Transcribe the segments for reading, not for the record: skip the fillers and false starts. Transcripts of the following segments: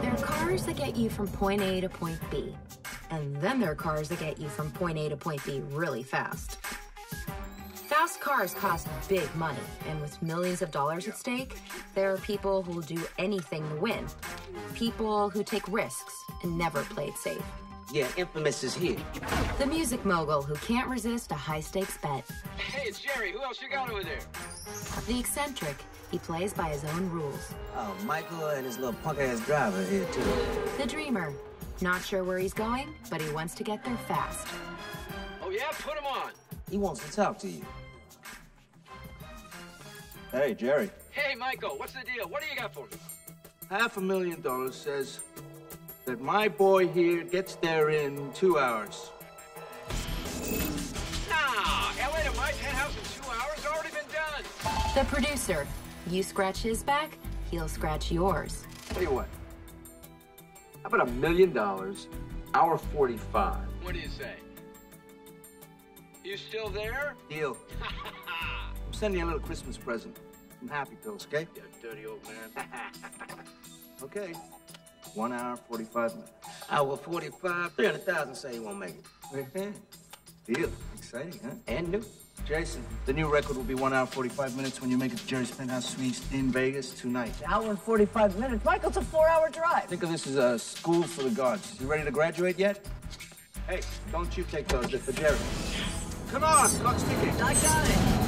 There are cars that get you from point A to point B. And then there are cars that get you from point A to point B really fast. Fast cars cost big money, and with millions of dollars at stake, there are people who will do anything to win. People who take risks and never play it safe. Yeah, Infamous is here. The music mogul who can't resist a high-stakes bet. Hey, it's Jerry. Who else you got over there? The eccentric. He plays by his own rules. Oh, Michael and his little punk-ass driver here, too. The dreamer. Not sure where he's going, but he wants to get there fast. Oh, yeah? Put him on. He wants to talk to you. Hey, Jerry. Hey, Michael. What's the deal? What do you got for me? $500,000 says that my boy here gets there in 2 hours. Nah, LA to my penthouse in 2 hours? Already been done. The producer. You scratch his back, he'll scratch yours. Tell you what. How about $1 million, hour 45? What do you say? You still there? Deal. I'm sending you a little Christmas present. Some happy pills, okay? You dirty old man. Okay. 1 hour, 45 minutes. Hour 45, 300,000 say he won't make it. Deal. Exciting, huh? And new. Jason, the new record will be 1 hour, 45 minutes when you make it to Jerry's Penthouse Suites in Vegas tonight. An hour and 45 minutes? Michael, it's a 4 hour drive. Think of this as a school for the gods. You ready to graduate yet? Hey, don't you take those. They're for Jerry. Come on, clock's ticking. I got it.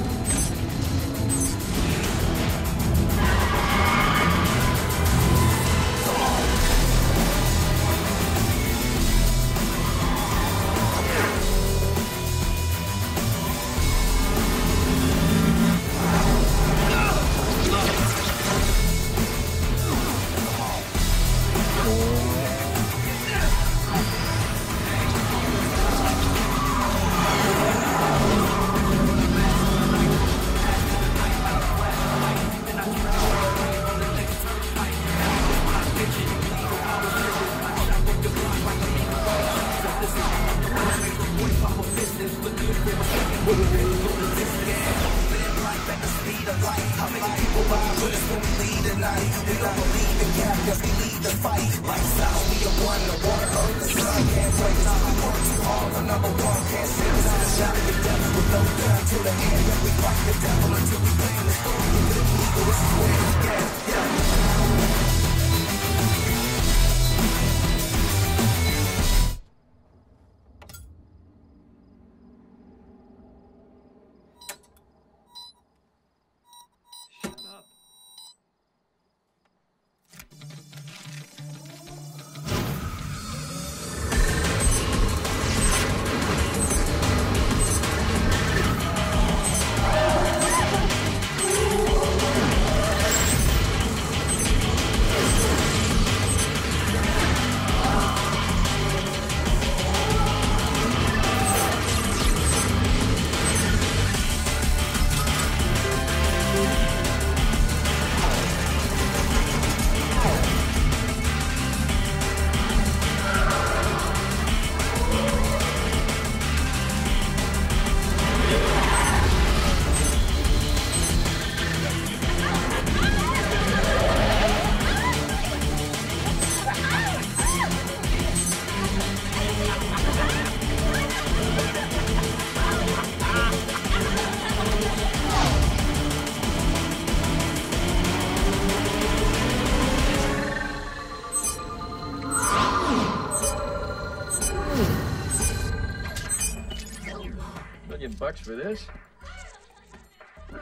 $1 million for this?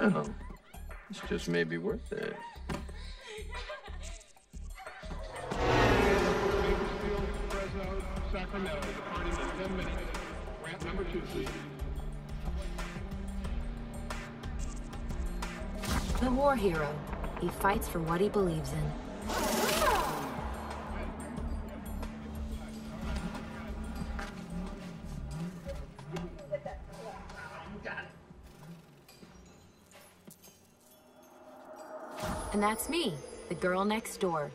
Oh, this just may be worth it. The war hero. He fights for what he believes in. And that's me, the girl next door.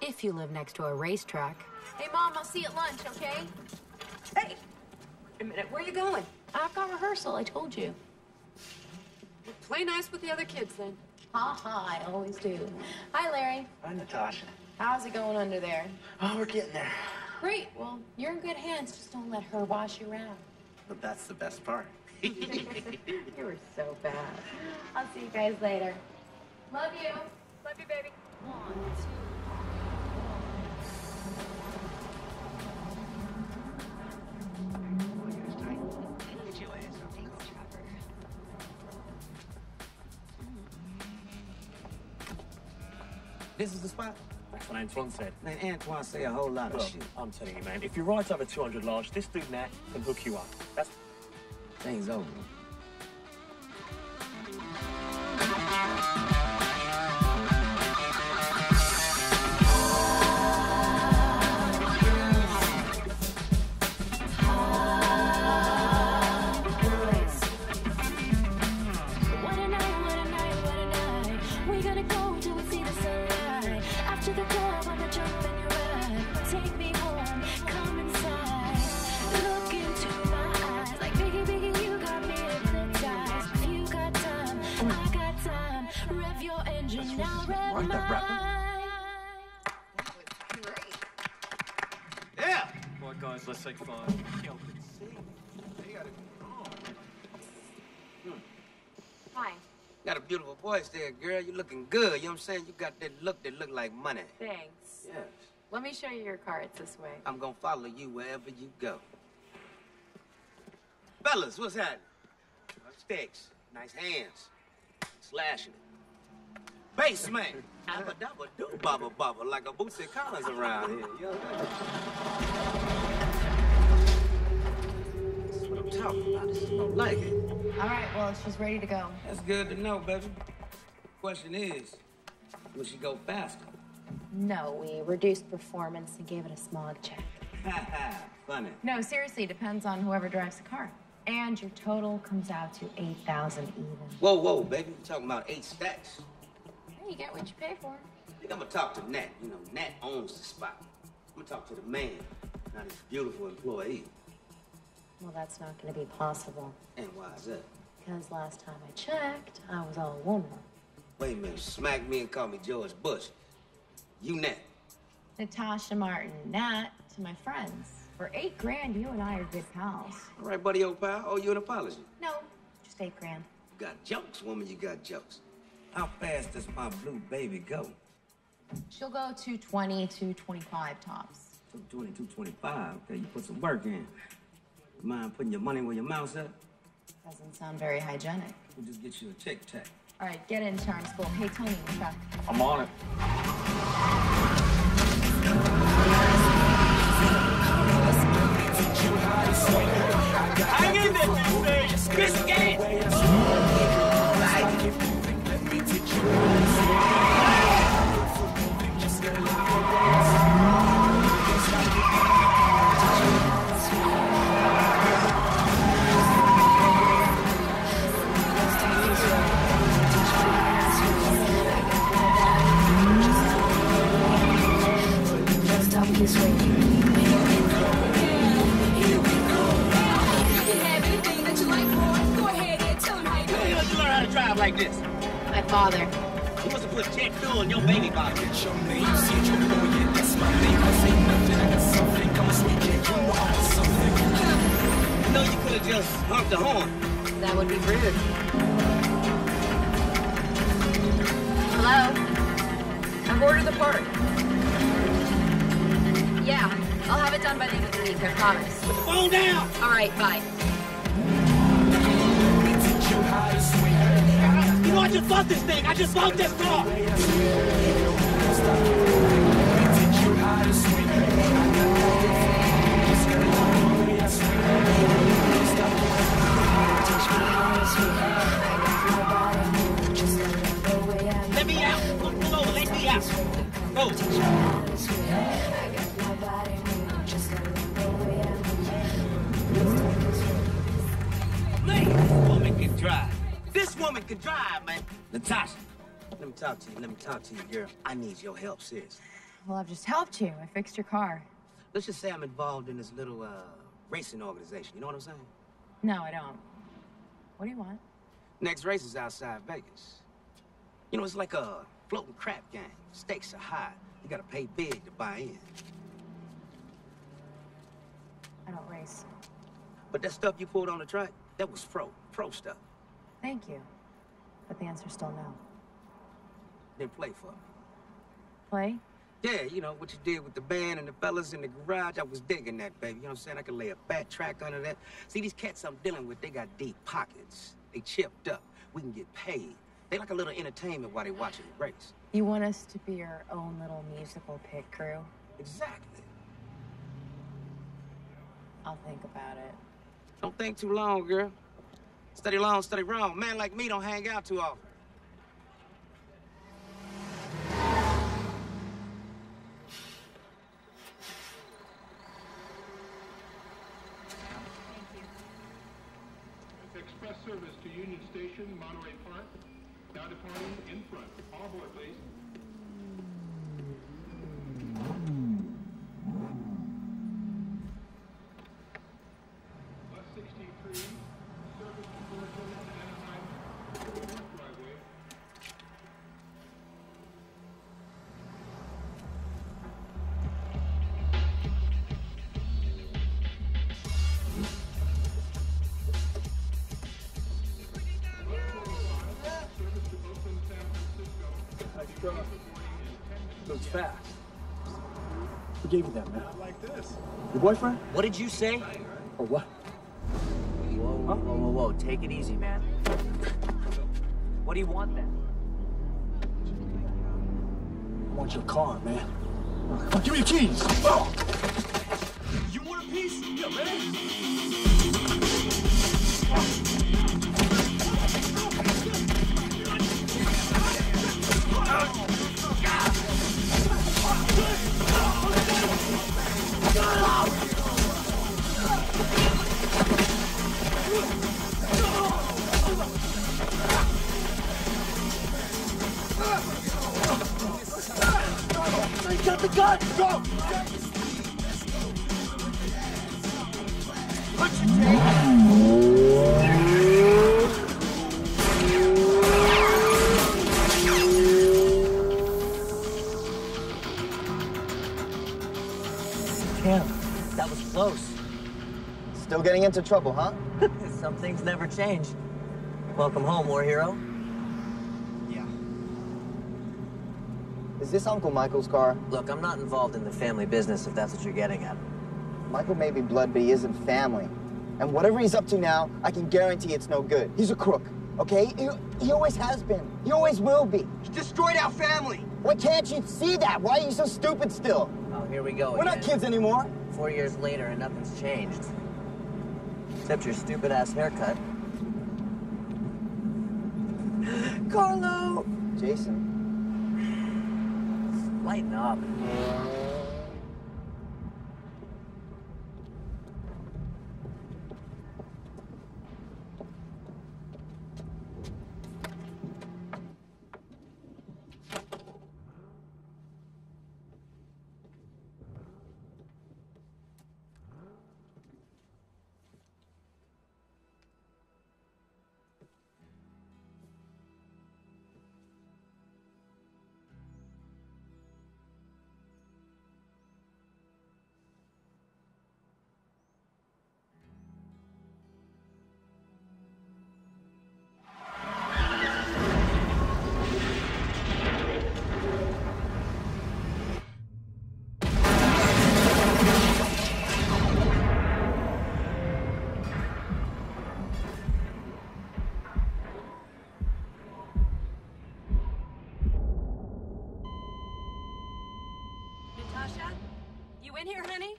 If you live next to a racetrack. Hey, Mom, I'll see you at lunch, okay? Hey, wait a minute, where are you going? I've got rehearsal, I told you. Well, play nice with the other kids, then. Haha, I always do. Hi, Larry. Hi, Natasha. How's it going under there? Oh, we're getting there. Great. Well, you're in good hands. Just don't let her wash you around. But that's the best part. You were so bad. I'll see you guys later. Love you. Love you, baby. 1, 2. This is the spot. That's what Antoine said. Man, Antoine say a whole lot of shit. I'm telling you, man, if you ride over 200 large, this dude there can hook you up. That's... Thing's over. Let's take 5. Yo, they got it wrong. Hi. Got a beautiful voice there, girl. You looking good. You know what I'm saying? You got that look like money. Thanks. Yes. Let me show you your car. It's this way. I'm gonna follow you wherever you go. Fellas, what's happening? Sticks. Nice hands. Slashing it. Bass man. Abba dabba do baba baba like a Bootsy Collins around here. You know what I mean? Talking about this. I don't like it. All right, well, she's ready to go. That's good to know, baby. Question is, will she go faster? No, we reduced performance and gave it a smog check. Funny. No, seriously, depends on whoever drives the car. And your total comes out to 8,000 even. Whoa, whoa, baby, you're talking about 8 stacks. Hey, you get what you pay for. I think I'm gonna talk to Nat. You know, Nat owns the spot. I'm gonna talk to the man, not his beautiful employee. Well, that's not going to be possible. And why is that? Because last time I checked, I was all woman. Wait a minute. Smack me and call me George Bush. You Nat. Natasha Martin, Nat, to my friends. For 8 grand, you and I are good pals. All right, buddy, old pal. Owe you an apology. No, just 8 grand. You got jokes, woman. You got jokes. How fast does my blue baby go? She'll go 220, 225 tops. 220, 225? Okay, you put some work in. Mind putting your money where your mouth's at? Doesn't sound very hygienic. We'll just get you a tic tac. All right, get in, charm school. Hey, Tony, we're back. I'm on it. I need this thing. This game. Let me teach you how to swing. This way. Here we go. You can have anything that you like, boy. Go ahead and tell him how you do it. You have to learn how to drive like this. My father. You must have put jet fuel in your baby bottle. Show me. You see it, you're going. That's my name. I say nothing. I got something. Come on, sweet kid. You know I got something. You know you could have just honked the horn. That would be rude. Hello? I've ordered the part. Yeah, I'll have it done by the end of the week, I promise. Put the phone down! All right, bye. You know, I just love this thing! I just love this car! Let me out! Look below, let me out! Go! This woman can drive, man. Natasha, let me talk to you. Let me talk to you, girl. I need your help, sis. Well, I've just helped you. I fixed your car. Let's just say I'm involved in this little racing organization. You know what I'm saying? No, I don't. What do you want? Next race is outside Vegas. You know, it's like a floating crap game. Stakes are high. You gotta pay big to buy in. I don't race. But that stuff you pulled on the track, that was pro stuff. Thank you. But the answer's still no. Then play for me. Play? Yeah, you know, what you did with the band and the fellas in the garage, I was digging that, baby. You know what I'm saying? I could lay a fat track under that. See, these cats I'm dealing with, they got deep pockets. They chipped up. We can get paid. They like a little entertainment while they watching the race. You want us to be your own little musical pit crew? Exactly. I'll think about it. Don't think too long, girl. Study long, study wrong. Man like me don't hang out too often. Service to Union Station, Monterey Park. Now departing in front. All aboard, please. Bus 63, service to Fullerton and Anaheim, North Driveway. Fast. Who gave you that, man? Like this. Your boyfriend? What did you say? Or what? Whoa, huh? Whoa, whoa, whoa. Take it easy, man. What do you want, then? I want your car, man. Oh, give me your keys! Oh. You want a piece? Yeah, man. Get the gun! Go! What you take? Close. Still getting into trouble, huh? Some things never change. Welcome home, war hero. Yeah. Is this Uncle Michael's car? Look, I'm not involved in the family business, if that's what you're getting at. Michael may be blood, but he isn't family. And whatever he's up to now, I can guarantee it's no good. He's a crook, okay? He always has been. He always will be. He destroyed our family. Why can't you see that? Why are you so stupid still? Oh, here we go again. We're not kids anymore. 4 years later and nothing's changed. Except your stupid-ass haircut. Carlo! Jason. Lighten up. In here, honey?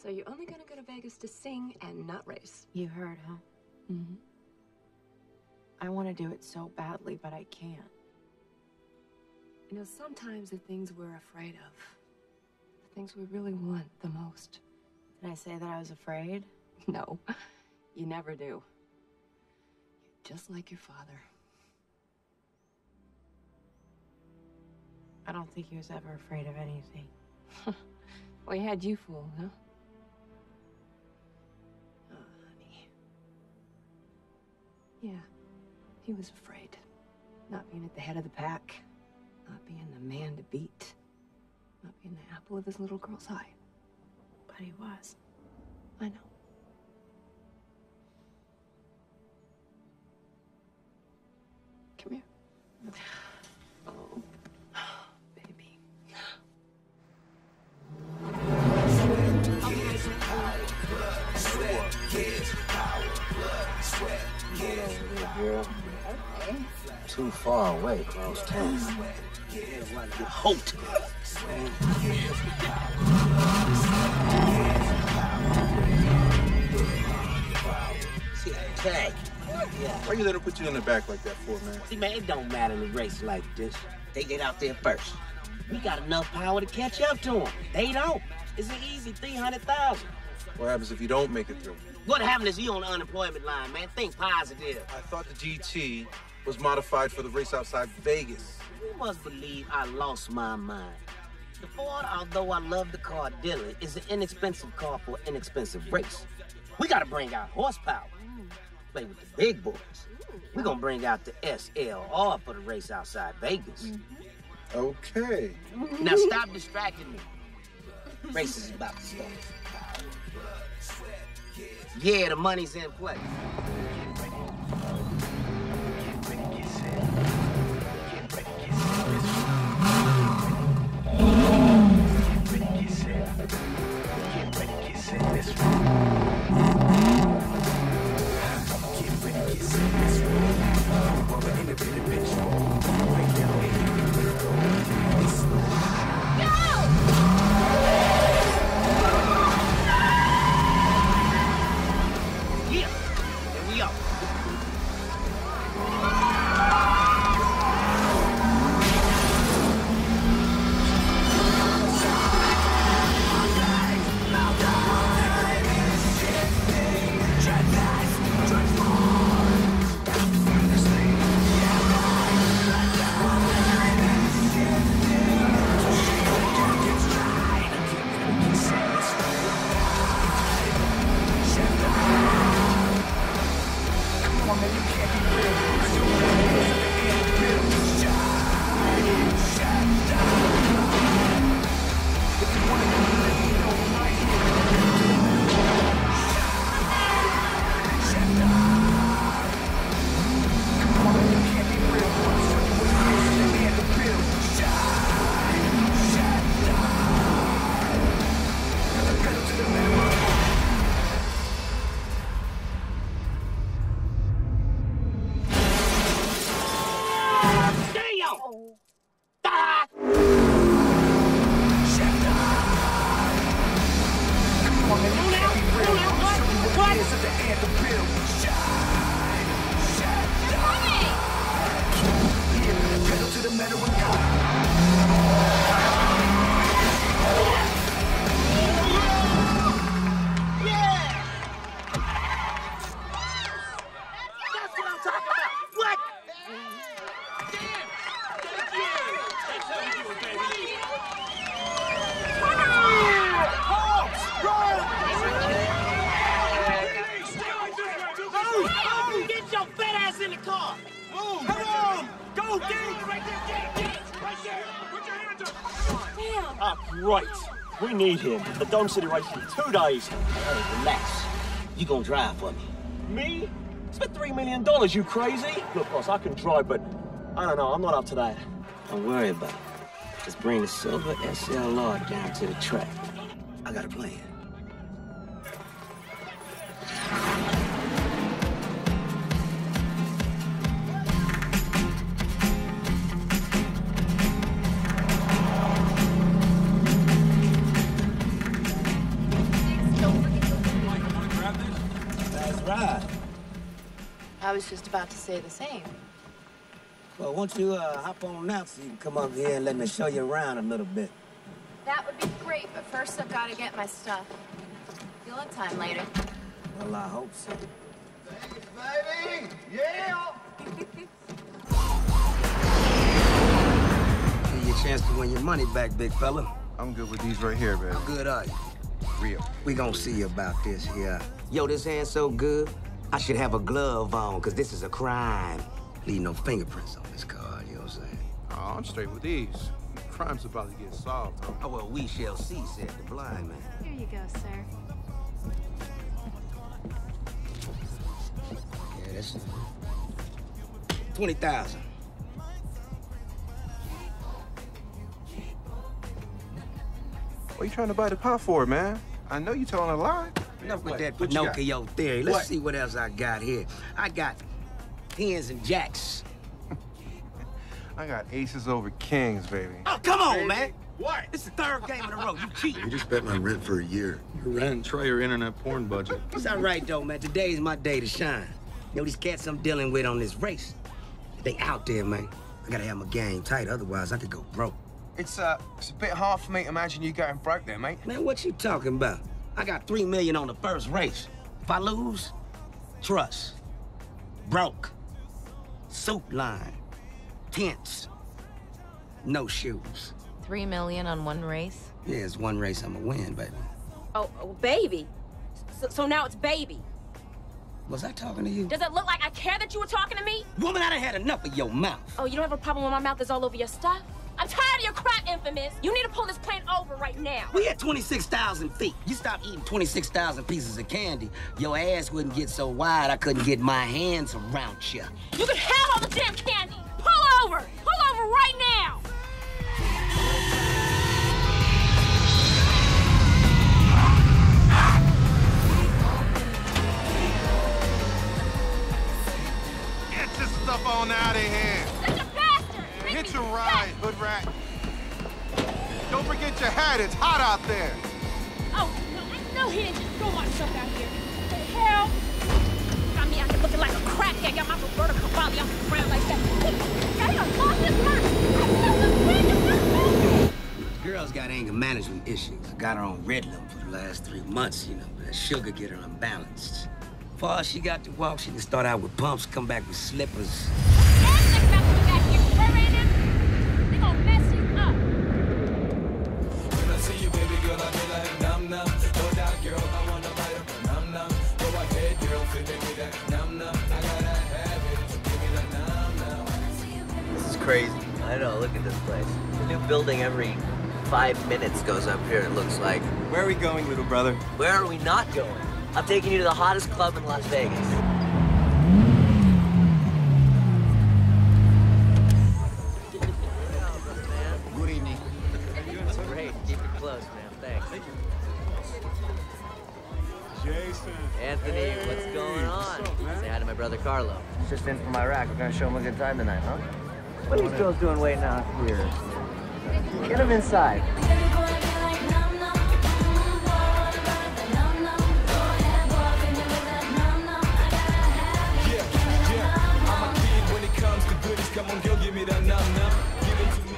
So you're only gonna go to Vegas to sing and not race. You heard, huh? Mm-hmm. I want to do it so badly, but I can't. You know, sometimes the things we're afraid of, the things we really want the most. Did I say that I was afraid? No, you never do. You're just like your father. I don't think he was ever afraid of anything. Well, he had you fooled, huh? Oh, honey. Yeah, he was afraid. Not being at the head of the pack. Not being the man to beat. Not being the apple of his little girl's eye. But he was. I know. Come here. No. Oh. Too far away, close to hoped. See that tag? Why you let her put you in the back like that for, man? See, man, it don't matter in a race like this. They get out there first. We got enough power to catch up to them. They don't. It's an easy 300,000. What happens if you don't make it through? What happened is you on the unemployment line, man. Think positive. I thought the GT was modified for the race outside Vegas. You must believe I lost my mind. The Ford, although I love the car dearly, is an inexpensive car for an inexpensive race. We gotta bring out horsepower. Play with the big boys. We're gonna bring out the SLR for the race outside Vegas. Okay. Now stop distracting me. Race is about to start. Yeah, the money's in play. Need him at the Dome City race in 2 days. Hey, relax. You gonna drive for me? Me? Spent $3 million, you crazy? Look, boss, I can drive, but I don't know. I'm not up to that. Don't worry about it. Just bring the silver SLR down to the track. I got a plan. I was just about to say the same. Well, won't you hop on out so you can come up here and let me show you around a little bit? That would be great, but first I've got to get my stuff. You'll have time later. Well, I hope so. Thanks, baby! Yeah! Give you a chance to win your money back, big fella. I'm good with these right here, baby. How good are you? Real. We gonna see about this here. Yo, this hand's so good. I should have a glove on, because this is a crime. Leave no fingerprints on this car, you know what I'm saying? Oh, I'm straight with these. The crime's about to get solved, bro. Oh, well, we shall see, said the blind man. Here you go, sir. Yeah, that's it. 20,000. What you trying to buy the pot for, man? I know you telling a lie. Enough with that Pinocchio theory. Let's see what else I got here. I got pins and jacks. I got aces over kings, baby. Oh, come on, man. What? It's the third game in a row. You cheating. You just bet my rent for a year. Your rent, try your internet porn budget. It's all right, though, man. Today's my day to shine. You know, these cats I'm dealing with on this race, they out there, man. I gotta have my game tight, otherwise I could go broke. It's a bit hard for me to imagine you going broke there, mate. Man, what you talking about? I got $3 million on the first race. If I lose, trust, broke, suit line, tents, no shoes. $3 million on one race? Yeah, it's one race I'ma win, baby. Oh, baby? So now it's baby. Was I talking to you? Does it look like I care that you were talking to me? Woman, I done had enough of your mouth. Oh, you don't have a problem when my mouth is all over your stuff? I'm tired of your crap, Infamous. You need to pull this plane over right now. We at 26,000 feet. You stop eating 26,000 pieces of candy, your ass wouldn't get so wide I couldn't get my hands around you. You can have all the damn candy. Pull over. Pull over right now. Up on out of here. Such a bastard! Yeah, hit your ride, hood rat. Don't forget your hat, it's hot out there. Oh, no, he didn't just throw myself out here. What the hell? Got me out here looking like a crackhead. Got my Roberta Cavalli on the ground like that. Got him lost his mind. This girl's got anger management issues. Got her on red limb for the last 3 months, you know. That sugar get her unbalanced. Far as she got to walk, she can start out with pumps, come back with slippers. Everything's about to be back here. Hurry them. They gonna mess you up. When I see you, baby girl, I feel like num num. No doubt, girl, I wanna bite up a num num. Go my head, girl, fit me that num num. I gotta have it, so give me that num num. This is crazy. I know. Look at this place. The new building every 5 minutes goes up here. It looks like. Where are we going, little brother? Where are we not going? I'm taking you to the hottest club in Las Vegas. Good evening. It's great. Keep it close, man. Thanks. Thank you. Jason. Anthony, hey, what's going on? What's up, man? Say hi to my brother Carlo. He's just in from Iraq. We're gonna show him a good time tonight, huh? What are these girls doing waiting out here? Get them inside. Come on, girl, give me that num num. Give it to me.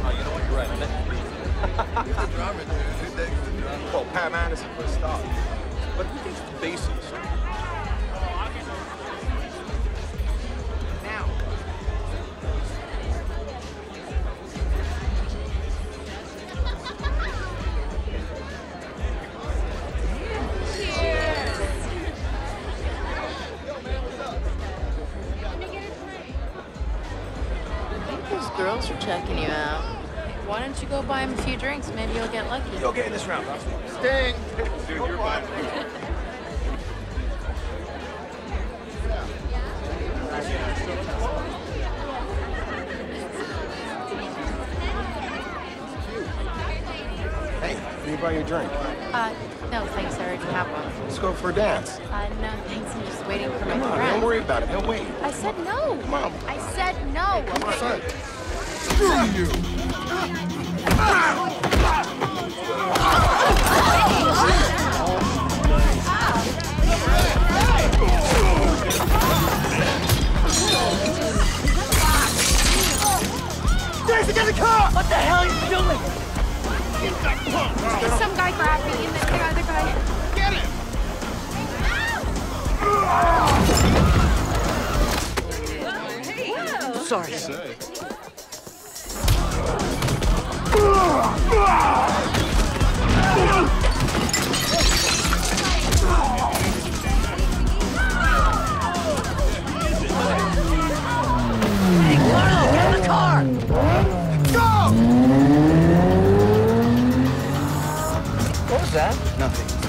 Oh, you know what? You're right. Who's the drummer, dude? Who thinks the drummer? Well, Pat Madison for a stop. But who thinks the bass is? Now. Girls are checking you out. Why don't you go buy them a few drinks? Maybe you'll get lucky. You'll get in this round. Sting! Dude, you're fine. Hey, can you buy your drink? No, thanks. I already have one. Let's go for a dance. No, thanks. I'm just waiting for my friend. Come on, don't worry about it. He'll wait. I said no. Come on. I said no. Come on, son. Screw you. Jason, get the car! What the hell are you doing? Some guy grabbed me and then the other guy. Get him! Whoa. Sorry.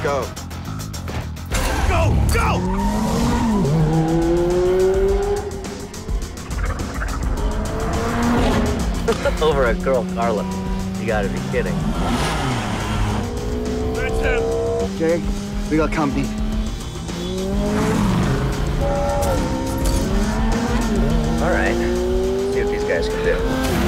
go. Go, go! Over a girl, Carlo. You gotta be kidding. That's him! Jerry, we got company. Alright. See what these guys can do.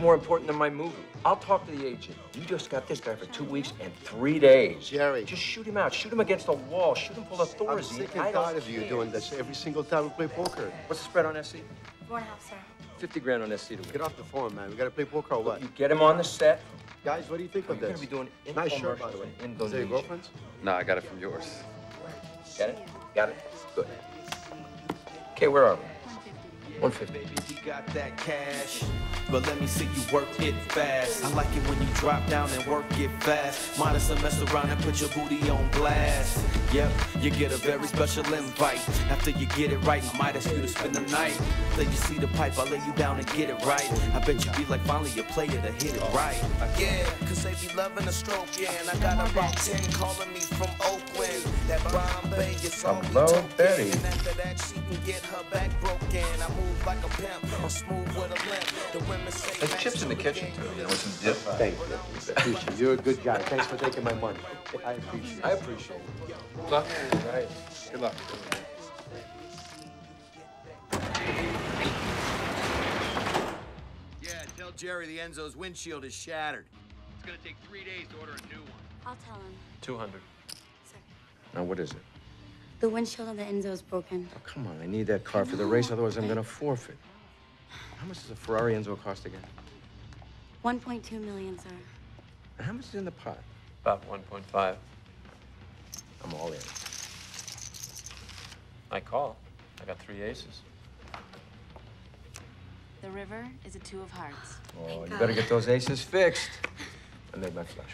More important than my movie. I'll talk to the agent. You just got this guy for 2 weeks and 3 days. Jerry. Just shoot him out. Shoot him against the wall. Shoot him full of Thor's. I'm sick and tired of you doing this every single time we play poker. What's the spread on SC? 4.5, sir. 50 grand on SC to win. Get off the phone, man. We gotta play poker or what? You get him on the set. Guys, what do you think of this? You're gonna be doing nice shirt, by the way. Is that your girlfriend's? No, I got it from yours. Got it? Got it? Good. Okay, where are we? 150. Baby, you got that cash. But let me see you work it fast. I like it when you drop down and work it fast. Minus a mess around and put your booty on blast. Yep, you get a very special invite. After you get it right, I might ask you to spend the night. Let you see the pipe, I'll lay you down and get it right. I bet you be like finally a player to hit it right. Yeah, cause they be loving the stroke, yeah. And I got about 10 calling me from Oakland. That Bombay is all we talking. And after that, she can get her back broken. I move like a pimp, I'm smooth with a limp. There's chips in the kitchen, too. You know, with some dip. Thank you. Appreciate it. You're a good guy. Thanks for taking my money. I appreciate it. I appreciate it. Good luck. All right. Good luck. Yeah, tell Jerry the Enzo's windshield is shattered. It's going to take 3 days to order a new one. I'll tell him. 200. Sir. Now, what is it? The windshield of the Enzo's broken. Oh, come on. I need that car for the race, otherwise I'm going to forfeit. How much does a Ferrari Enzo cost again? 1.2 million, sir. And how much is in the pot? About 1.5. I'm all in. I call. I got 3 aces. The river is a 2 of hearts. Oh, you better get those aces fixed. I made my flush.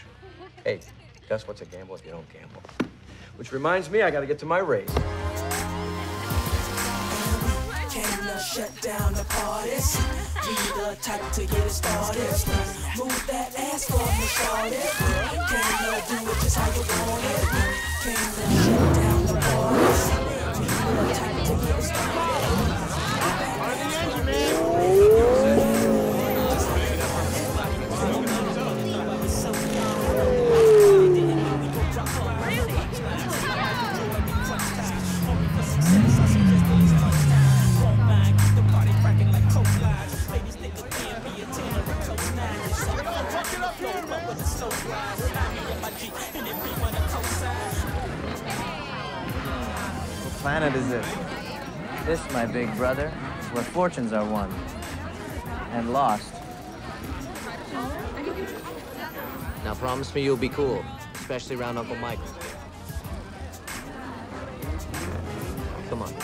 Hey, that's what's a gamble if you don't gamble. Which reminds me, I gotta get to my race. Shut down the parties. Be the type to get it started. Move that ass for me, shorty. Can't love do it just how you want it. Can't shut down the parties. Be the type to get it started. On the edge, man. Really? What planet is this? This, my big brother, is where fortunes are won and lost. Now promise me you'll be cool, especially around Uncle Michael. Come on.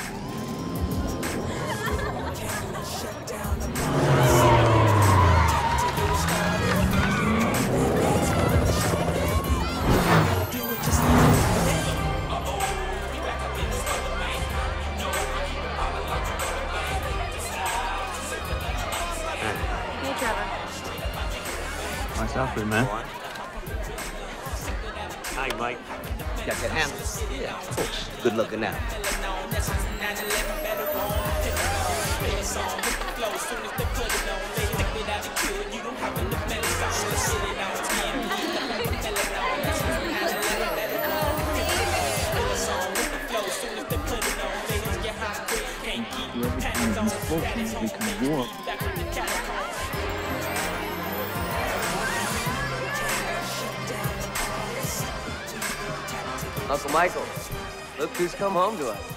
Outfit, man. Hi, Mike. Got that hammer? Yeah, of course. Good looking out. Uncle Michael, look who's come home to us.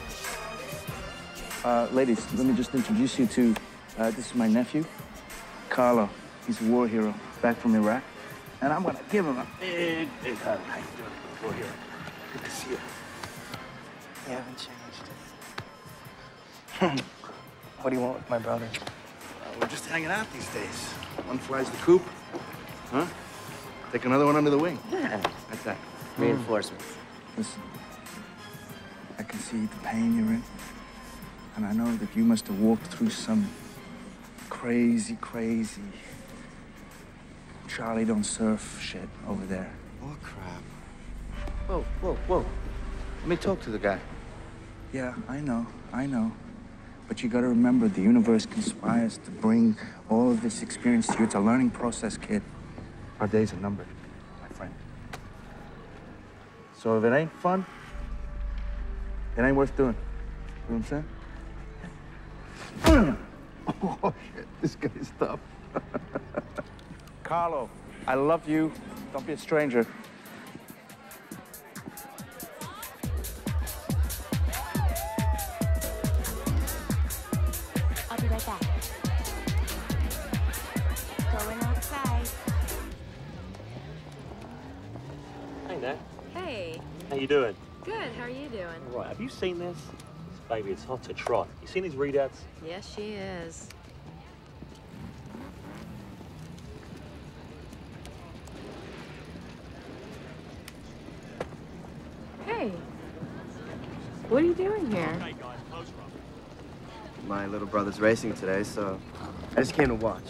Ladies, let me just introduce you to, this is my nephew, Carlo. He's a war hero, back from Iraq. And I'm gonna give him a big, big hug. How you doing, war hero? Good to see you. You haven't changed. What do you want with my brother? We're just hanging out these days. One flies the coop, huh? Take another one under the wing. Yeah, that's that. Reinforcements. Listen, I can see the pain you're in. And I know that you must have walked through some crazy, crazy Charlie Don't Surf shit over there. Oh, crap. Whoa, whoa, whoa. Let me talk to the guy. Yeah, I know. But you got to remember, the universe conspires to bring all of this experience to you. It's a learning process, kid. Our days are numbered, my friend. So if it ain't fun, it ain't worth doing. You know what I'm saying? Oh, shit, this guy's tough. Carlo, I love you. Don't be a stranger. I'll be right back. Going outside. Hi, Nat. Hey. How you doing? Good, how are you doing? All right, have you seen this? Baby, it's hot to trot. You seen these readouts? Yes, she is. Hey, what are you doing here? My little brother's racing today, so I just came to watch.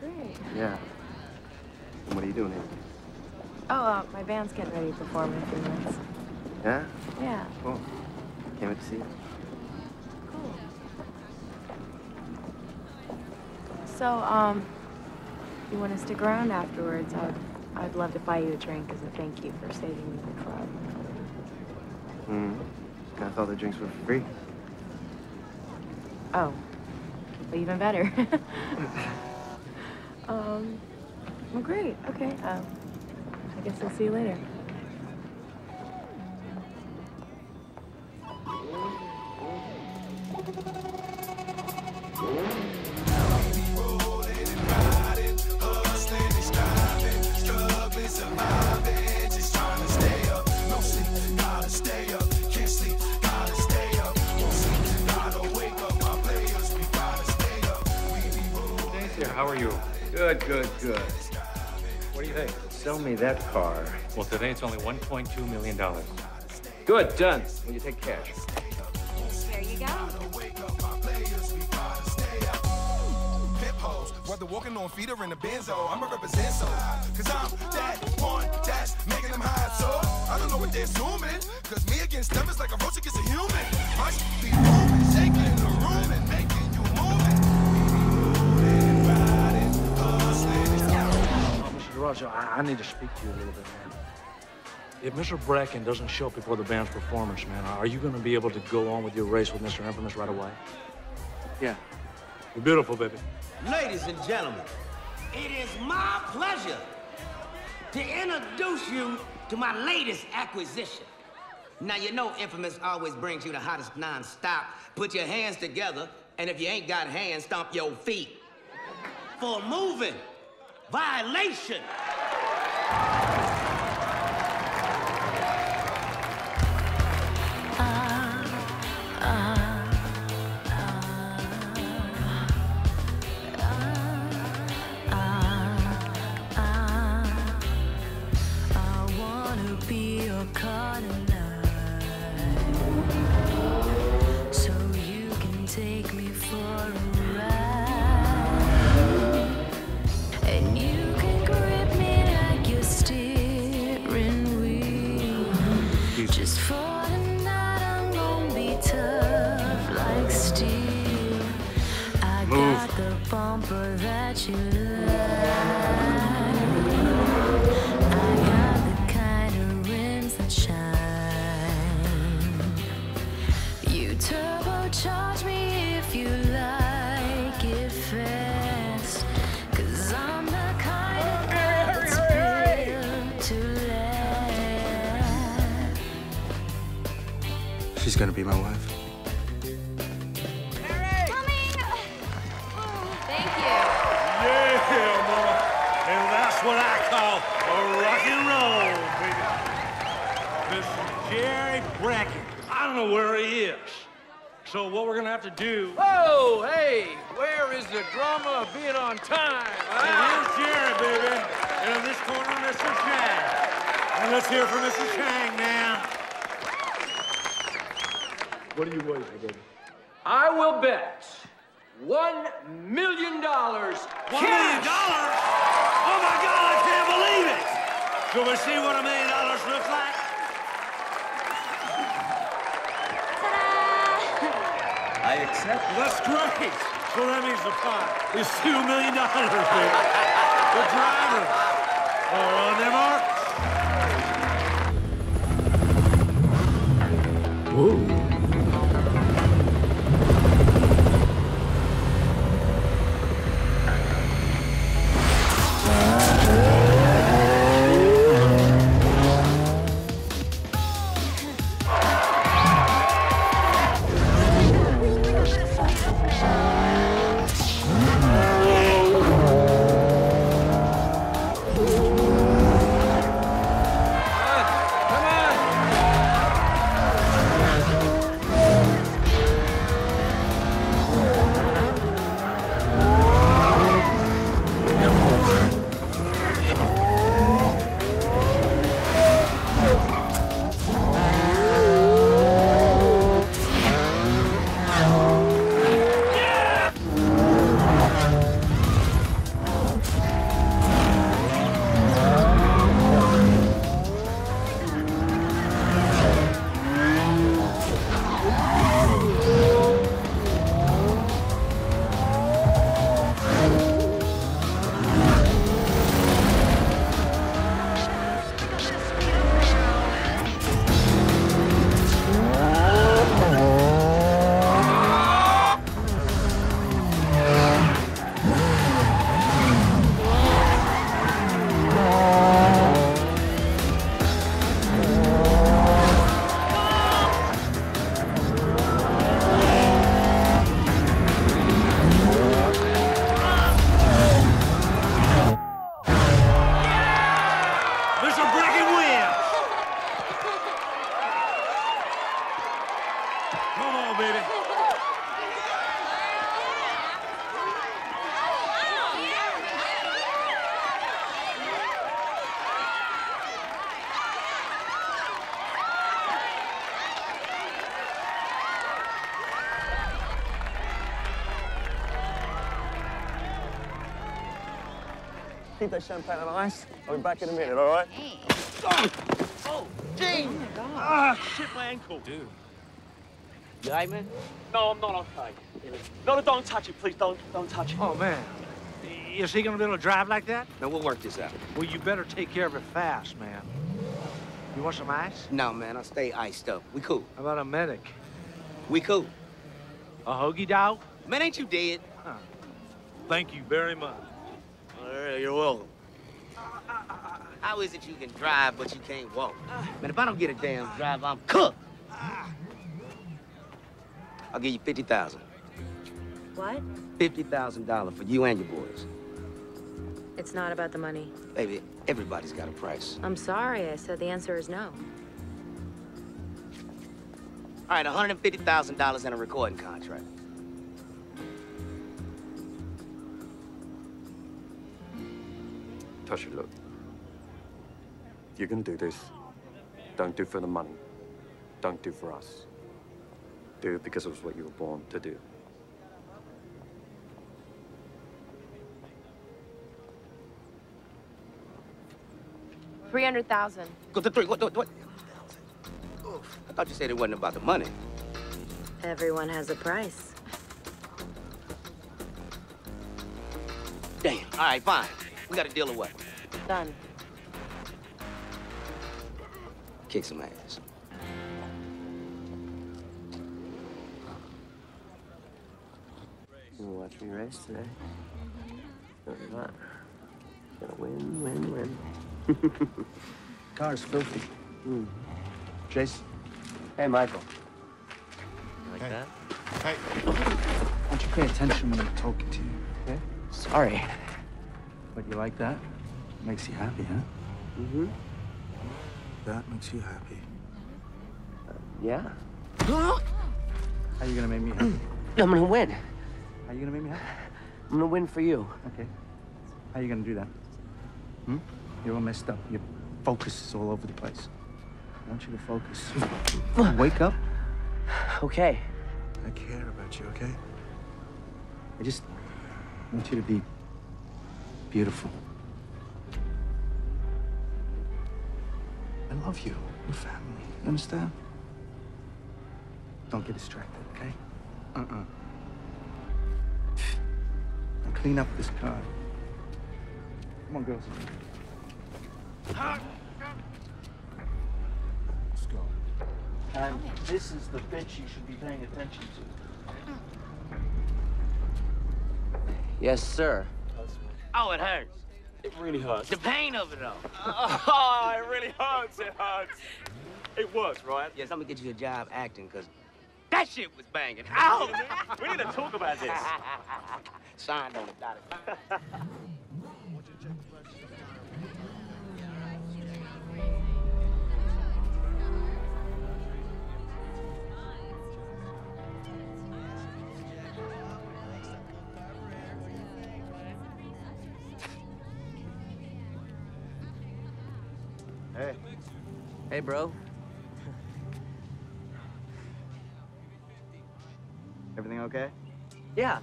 Great. Yeah. And what are you doing here? Oh, my band's getting ready to perform in a few minutes. Yeah? Yeah. Cool. Can't wait to see you. Cool. So, if you want to stick around afterwards, I'd love to buy you a drink as a thank you for saving me the club. I thought the drinks were free. Oh. Well, even better. Well, great. Okay. I guess I'll see you later. Good, good, good. What do you think? Sell me that car. Well, today it's only $1.2 million. Good, done. Will you take cash? There you go. Whether walking on feet or in a Benzo, I'm a represent so. Cause I'm that one that's making them high. So I don't know what they're assuming. Cause me against them is like a roach against a human. I should be moving, shaking the room and making you moving. Roger, I need to speak to you a little bit, man. If Mr. Bracken doesn't show up before the band's performance, man, are you going to be able to go on with your race with Mr. Infamous right away? Yeah. You're beautiful, baby. Ladies and gentlemen, it is my pleasure to introduce you to my latest acquisition. Now, you know Infamous always brings you the hottest non-stop. Put your hands together, and if you ain't got hands, stomp your feet. For moving. Violation. I wanna be your car tonight, so you can take me for a and you can grip me like you're still bumper that you like. I got the kind of rims that shine. You turbocharge me if you like it fast, 'cause I'm the kind of guy that's built to last. She's gonna be my wife. That's what I call a rock and roll, baby. Mr. Jerry Brackett. I don't know where he is. So what we're gonna have to do... Whoa, hey, where is the drama of being on time? Here's Jerry, baby. And in this corner, Mr. Chang. And let's hear from Mr. Chang now. What are you waiting for, baby? I will bet $1 million. $1 million? Oh my God, I can't believe it! Can we see what $1 million looks like? Ta-da! I accept. That's great! So that means the pot is $2 million, baby. The driver. All on their mark. Whoa. Keep that champagne on ice. I'll be back in a minute, all right? Hey. Oh! Oh, Gene! Oh, my God. Ah, shit, my ankle. Dude. You all right, man? No, I'm not okay. Really? No, don't touch it, please. Don't touch it. Oh, man. Is he gonna be able to drive like that? No, we'll work this out. Well, you better take care of it fast, man. You want some ice? No, man, I'll stay iced up. We cool. How about a medic? We cool. A hoagie dog? Man, ain't you dead? Huh. Thank you very much. You're welcome. How is it you can drive, but you can't walk? Man, if I don't get a damn drive, I'm cooked. I'll give you $50,000. What? $50,000 for you and your boys. It's not about the money. Baby, everybody's got a price. I'm sorry, I said the answer is no. All right, $150,000 and a recording contract. Natasha, look, if you're gonna do this, don't do it for the money. Don't do it for us. Do it because it was what you were born to do. $300,000. Go to three. What? I thought you said it wasn't about the money. Everyone has a price. Damn. All right, fine. We got to deal with what? Done. Kick some ass. You gonna watch me race today? No, you're not. Gonna win, win, win. Car's filthy. Mm. Jason. Hey, Michael. You like that? Hey. Why don't you pay attention when I'm talking to you? Okay? Sorry. But you like that? Makes you happy, huh? Mm-hmm. That makes you happy. Yeah. How are you gonna make me happy? I'm gonna win. How are you gonna make me happy? I'm gonna win for you. Okay. How are you gonna do that? Hmm? You're all messed up. Your focus is all over the place. I want you to focus. Wake up. Okay. I care about you, okay? I just want you to be beautiful. I love you, your family. You understand? Don't get distracted, okay? Uh-uh. Now clean up this car. Come on, girls. Let's go. And this is the bitch you should be paying attention to. Yes, sir. Oh, it hurts. It really hurts. The pain of it all. Oh, it really hurts. It hurts. It was, right? Yes, I'm gonna get you a job acting, because that shit was banging. Ow! We need to talk about this. Signed on the dotted line. Hey. Hey, bro. Everything okay? Yeah.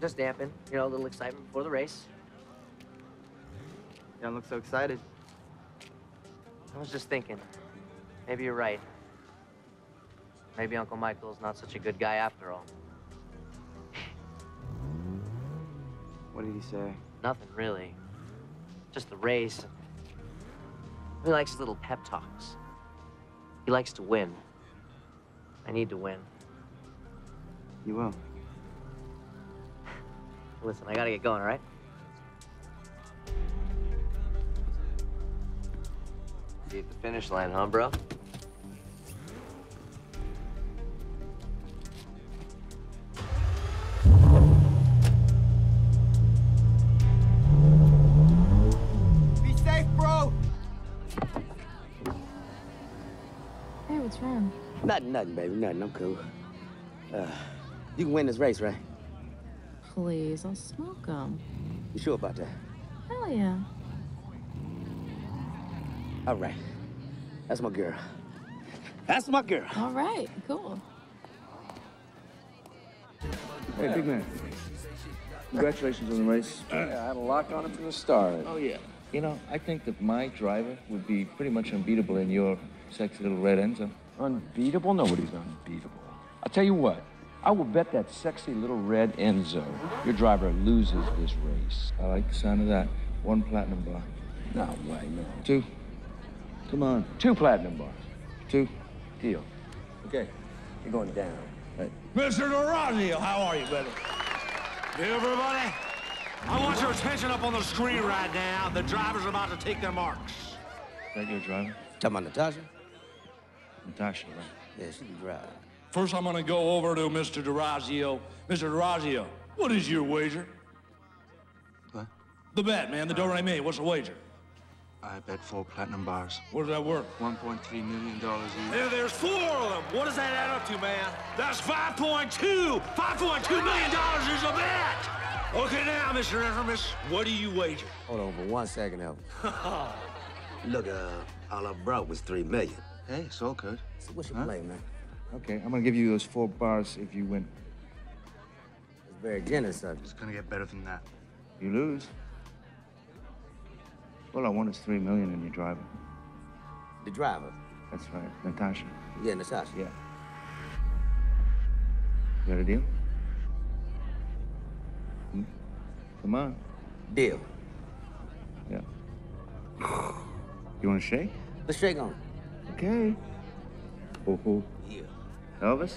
Just damping. You know, a little excitement before the race. You don't look so excited. I was just thinking. Maybe you're right. Maybe Uncle Michael's not such a good guy after all. What did he say? Nothing, really. Just the race. He likes little pep talks. He likes to win. I need to win. You will. Listen, I gotta get going, all right? You hit the finish line, huh, bro? Nothing, baby, nothing. I'm cool. You can win this race, right? Please, I'll smoke them. You sure about that? Hell yeah. All right. That's my girl. That's my girl. All right, cool. Hey, big man. Congratulations on the race. Yeah, I had a lock on it from the start. Oh, yeah. You know, I think that my driver would be pretty much unbeatable in your sexy little red Enzo. Unbeatable? Nobody's unbeatable. I'll tell you what. I will bet that sexy little red Enzo, your driver, loses this race. I like the sound of that. 1 platinum bar. No way, no. 2. Come on. 2 platinum bars. 2. Deal. Okay. You're going down. Right. Mr. DeRozio, how are you, buddy? Everybody, I want your attention up on the screen right now. The driver's about to take their marks. Is that your driver? Talking about Natasha? Natasha, right? Yeah, she can drive. First, I'm gonna go over to Mr. DeRozio. Mr. DeRozio, what is your wager? What? The bet, man, the Dorey made. What's the wager? I bet 4 platinum bars. What does that worth? $1.3 million each. There's 4 of them. What does that add up to, man? That's $5.2! $5.2 million is a bet! Okay, now, Mr. Infamous, what do you wager? Hold on for 1 second, Elvin. Look, all I brought was 3 million. Hey, it's all good. So what's your play, man? Okay, I'm gonna give you those 4 bars if you win. It's very generous, son. It's gonna get better than that. You lose. All I want is 3 million in your driver. The driver? That's right, Natasha. Yeah, Natasha. Yeah. You got a deal? Hmm? Come on. Deal. Yeah. You want to shake? Let's shake on. Okay. Oh. Yeah. Elvis?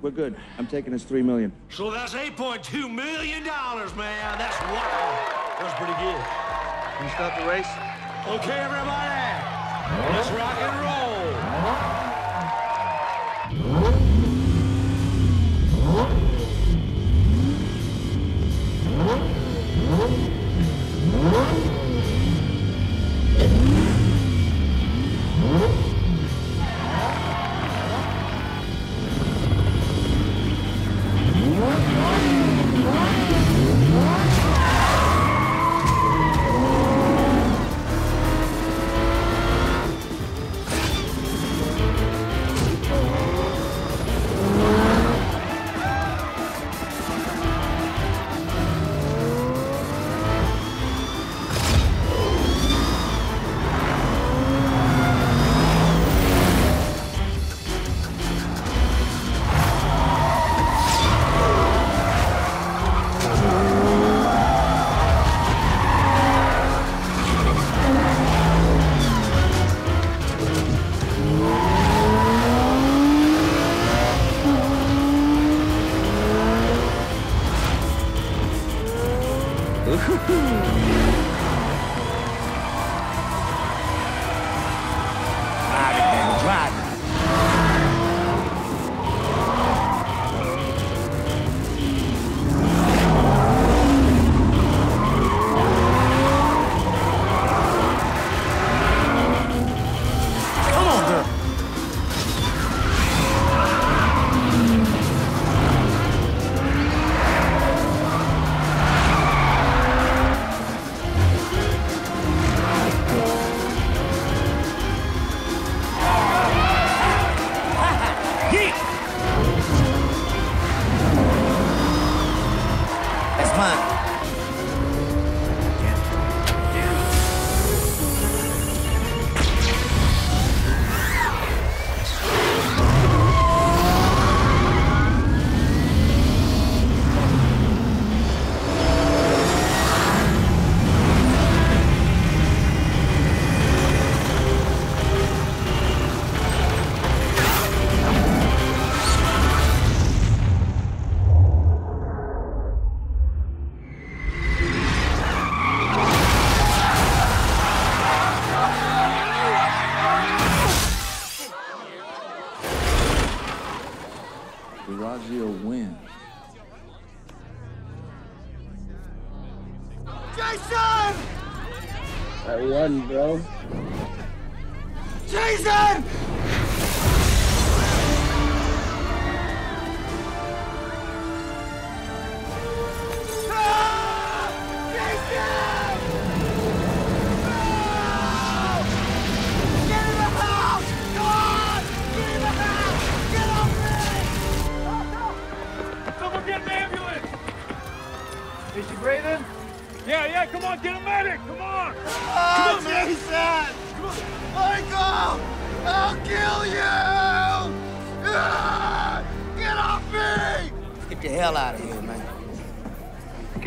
We're good. I'm taking his $3 million. So that's $8.2 million, man. That's wow. That's pretty good. Can you stop the race? Okay, everybody. Let's rock and roll.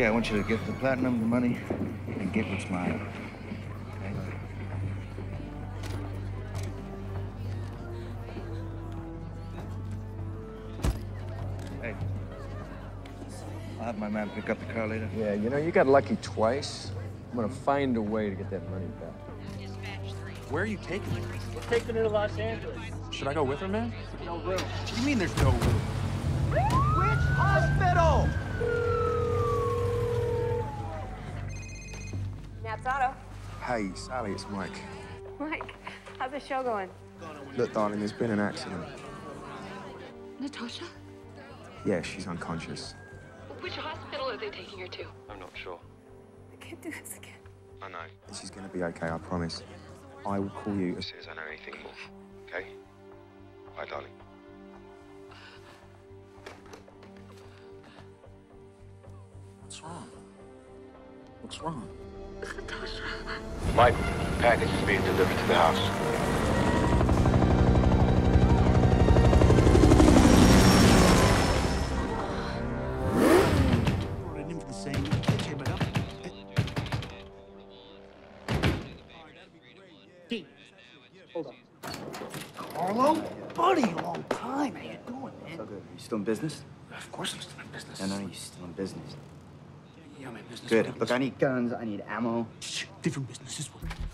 I want you to get the platinum, the money, and get what's mine. Okay? Hey, I'll have my man pick up the car later. Yeah, you know, you got lucky twice. I'm gonna find a way to get that money back. Where are you taking it? We're taking her to Los Angeles. Should I go with her, man? No room. What do you mean there's no room? Which hospital? Auto. Hey, Sally, it's Mike. Mike, how's the show going? Look, darling, there's been an accident. Natasha? Yeah, she's unconscious. Which hospital are they taking her to? I'm not sure. I can't do this again. I know. She's gonna be okay, I promise. I will call you as soon as I know anything more, okay? Bye, darling. What's wrong? What's wrong? Natasha. Michael, package is being delivered to the house. Gee, hold on. Carlo? Buddy, long time. How you doing, man? So good. Are you still in business? Of course I'm still in business. No, you're still in business. Yeah, I'm in business. Good. Look, I need guns. I need ammo. Shh, different businesses.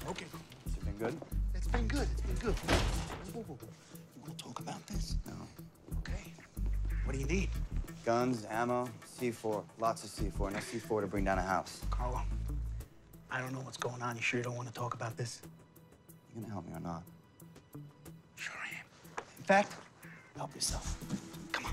Okay. Has it been good? It's been good. It's been good. You want to talk about this? No. Okay. What do you need? Guns, ammo, C4. Lots of C4. Enough C4 to bring down a house. Carlo, I don't know what's going on. You sure you don't want to talk about this? You gonna help me or not? Sure I am. In fact, help yourself. Come on.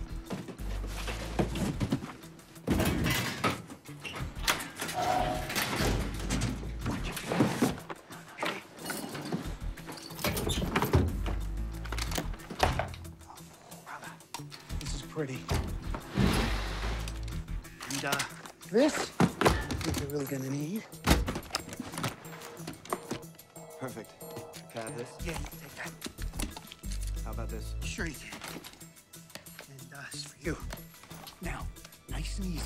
This is pretty. And this, I think you're really gonna need. Perfect. Can I have this? Yeah, you can take that. How about this? Sure you can. And it's for you. Now, nice and easy.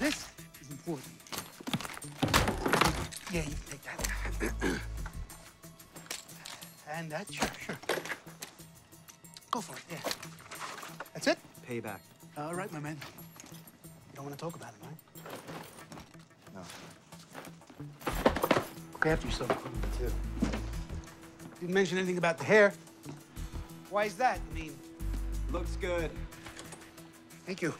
This is important. Yeah, you can take that. And that, sure. Go for it, yeah. That's it? Payback. All right, my man. You don't want to talk about it, right? No. Look after yourself. Me too. Didn't mention anything about the hair. Why is that? I mean, looks good. Thank you.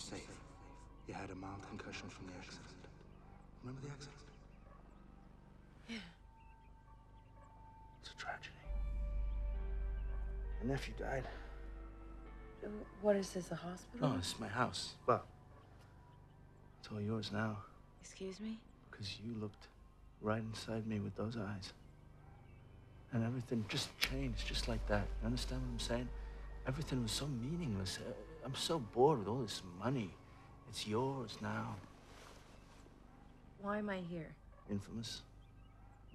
Safe. You had a mild concussion from the accident. Remember the accident? Yeah. It's a tragedy. My nephew died. What is this, a hospital? No, it's my house. Well, it's all yours now. Excuse me? Because you looked right inside me with those eyes. And everything just changed, just like that. You understand what I'm saying? Everything was so meaningless. I'm so bored with all this money. It's yours now. Why am I here? Infamous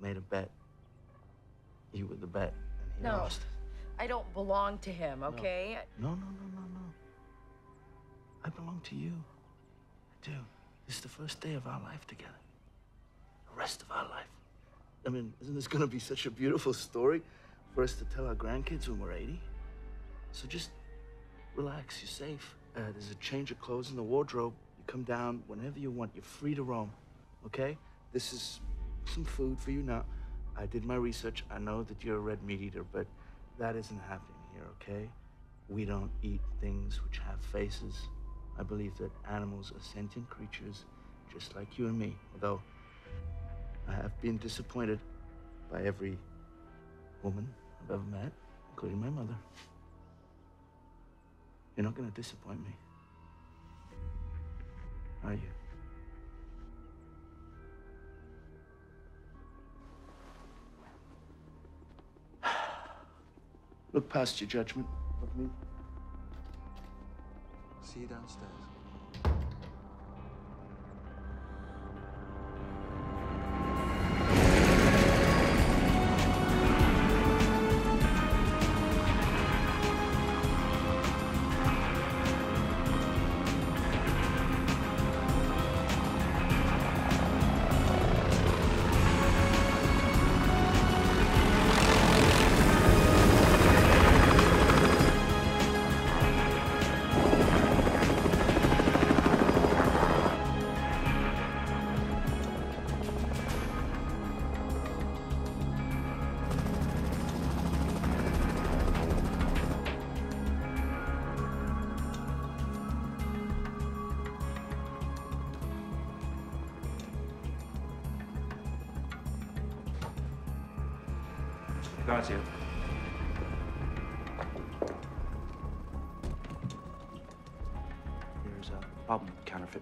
made a bet. You were the bet, and he lost. I don't belong to him, okay? No. I belong to you. I do. This is the first day of our life together. The rest of our life. I mean, isn't this gonna be such a beautiful story for us to tell our grandkids when we're 80? So just relax, you're safe. There's a change of clothes in the wardrobe. You come down whenever you want. You're free to roam, okay? This is some food for you now. I did my research. I know that you're a red meat eater, but that isn't happening here, okay? We don't eat things which have faces. I believe that animals are sentient creatures, just like you and me, although I have been disappointed by every woman I've ever met, including my mother. You're not going to disappoint me, are you? Look past your judgment of me. See you downstairs.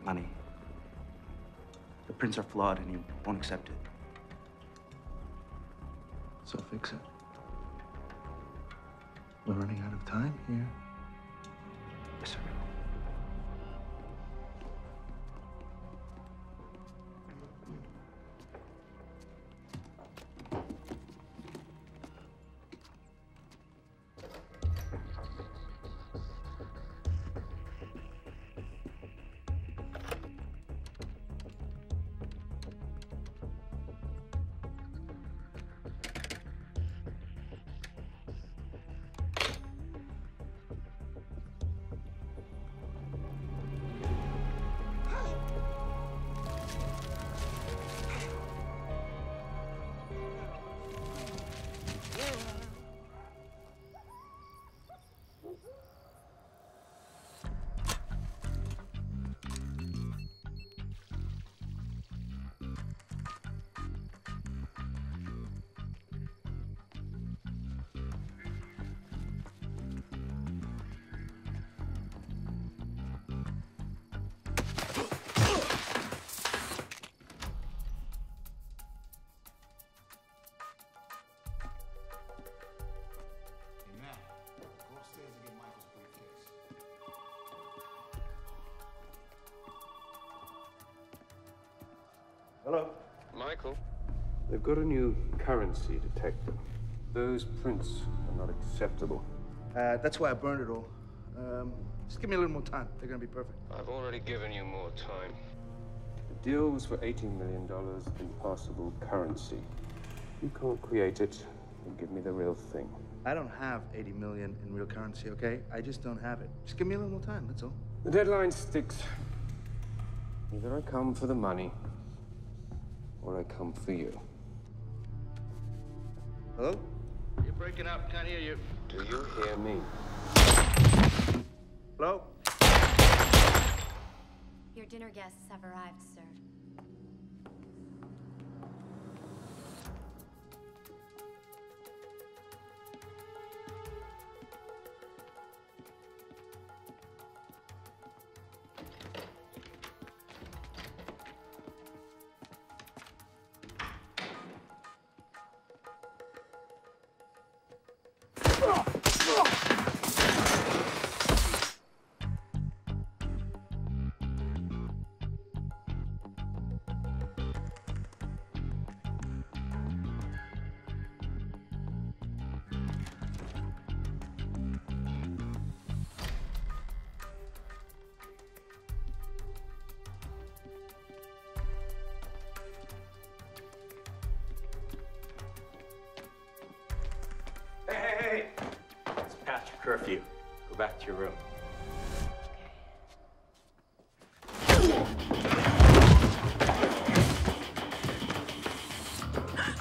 Money. The prints are flawed and you won't accept it. So fix it. We're running out of time here. Yes, sir. Hello. Michael. They've got a new currency detector. Those prints are not acceptable. That's why I burned it all. Just give me a little more time. They're going to be perfect. I've already given you more time. The deal was for $18 million in passable currency. You can't create it and give me the real thing. I don't have $80 million in real currency, okay? I just don't have it. Just give me a little more time, that's all. The deadline sticks. Either I come for the money, or I come for you. Hello? You're breaking up, can't hear you. Do you hear me? Hello? Your dinner guests have arrived, sir. Curfew. Go back to your room.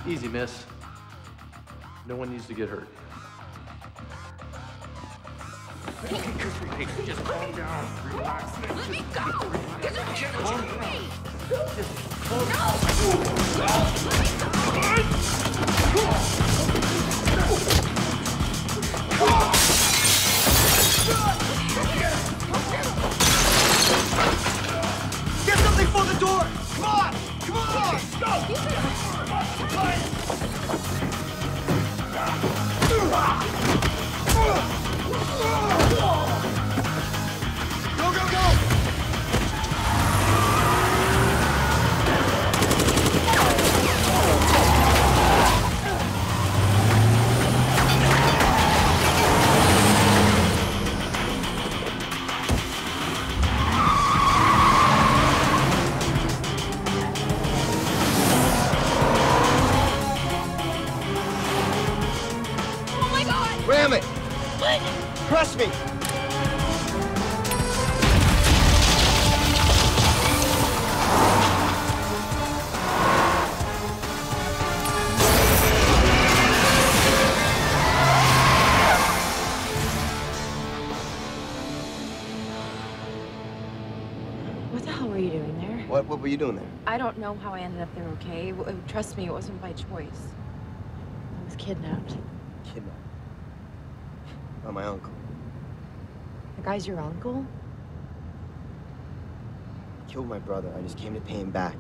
Easy, miss. No one needs to get hurt. Hey, just calm down. Relax. Let me go! This is just just calm down. No! Let me go! Oh! God! Ram it! What? Press me! What were you doing there? I don't know how I ended up there, okay? Trust me, it wasn't by choice. I was kidnapped. Kidnapped? By my uncle. The guy's your uncle? He killed my brother. I just came to pay him back.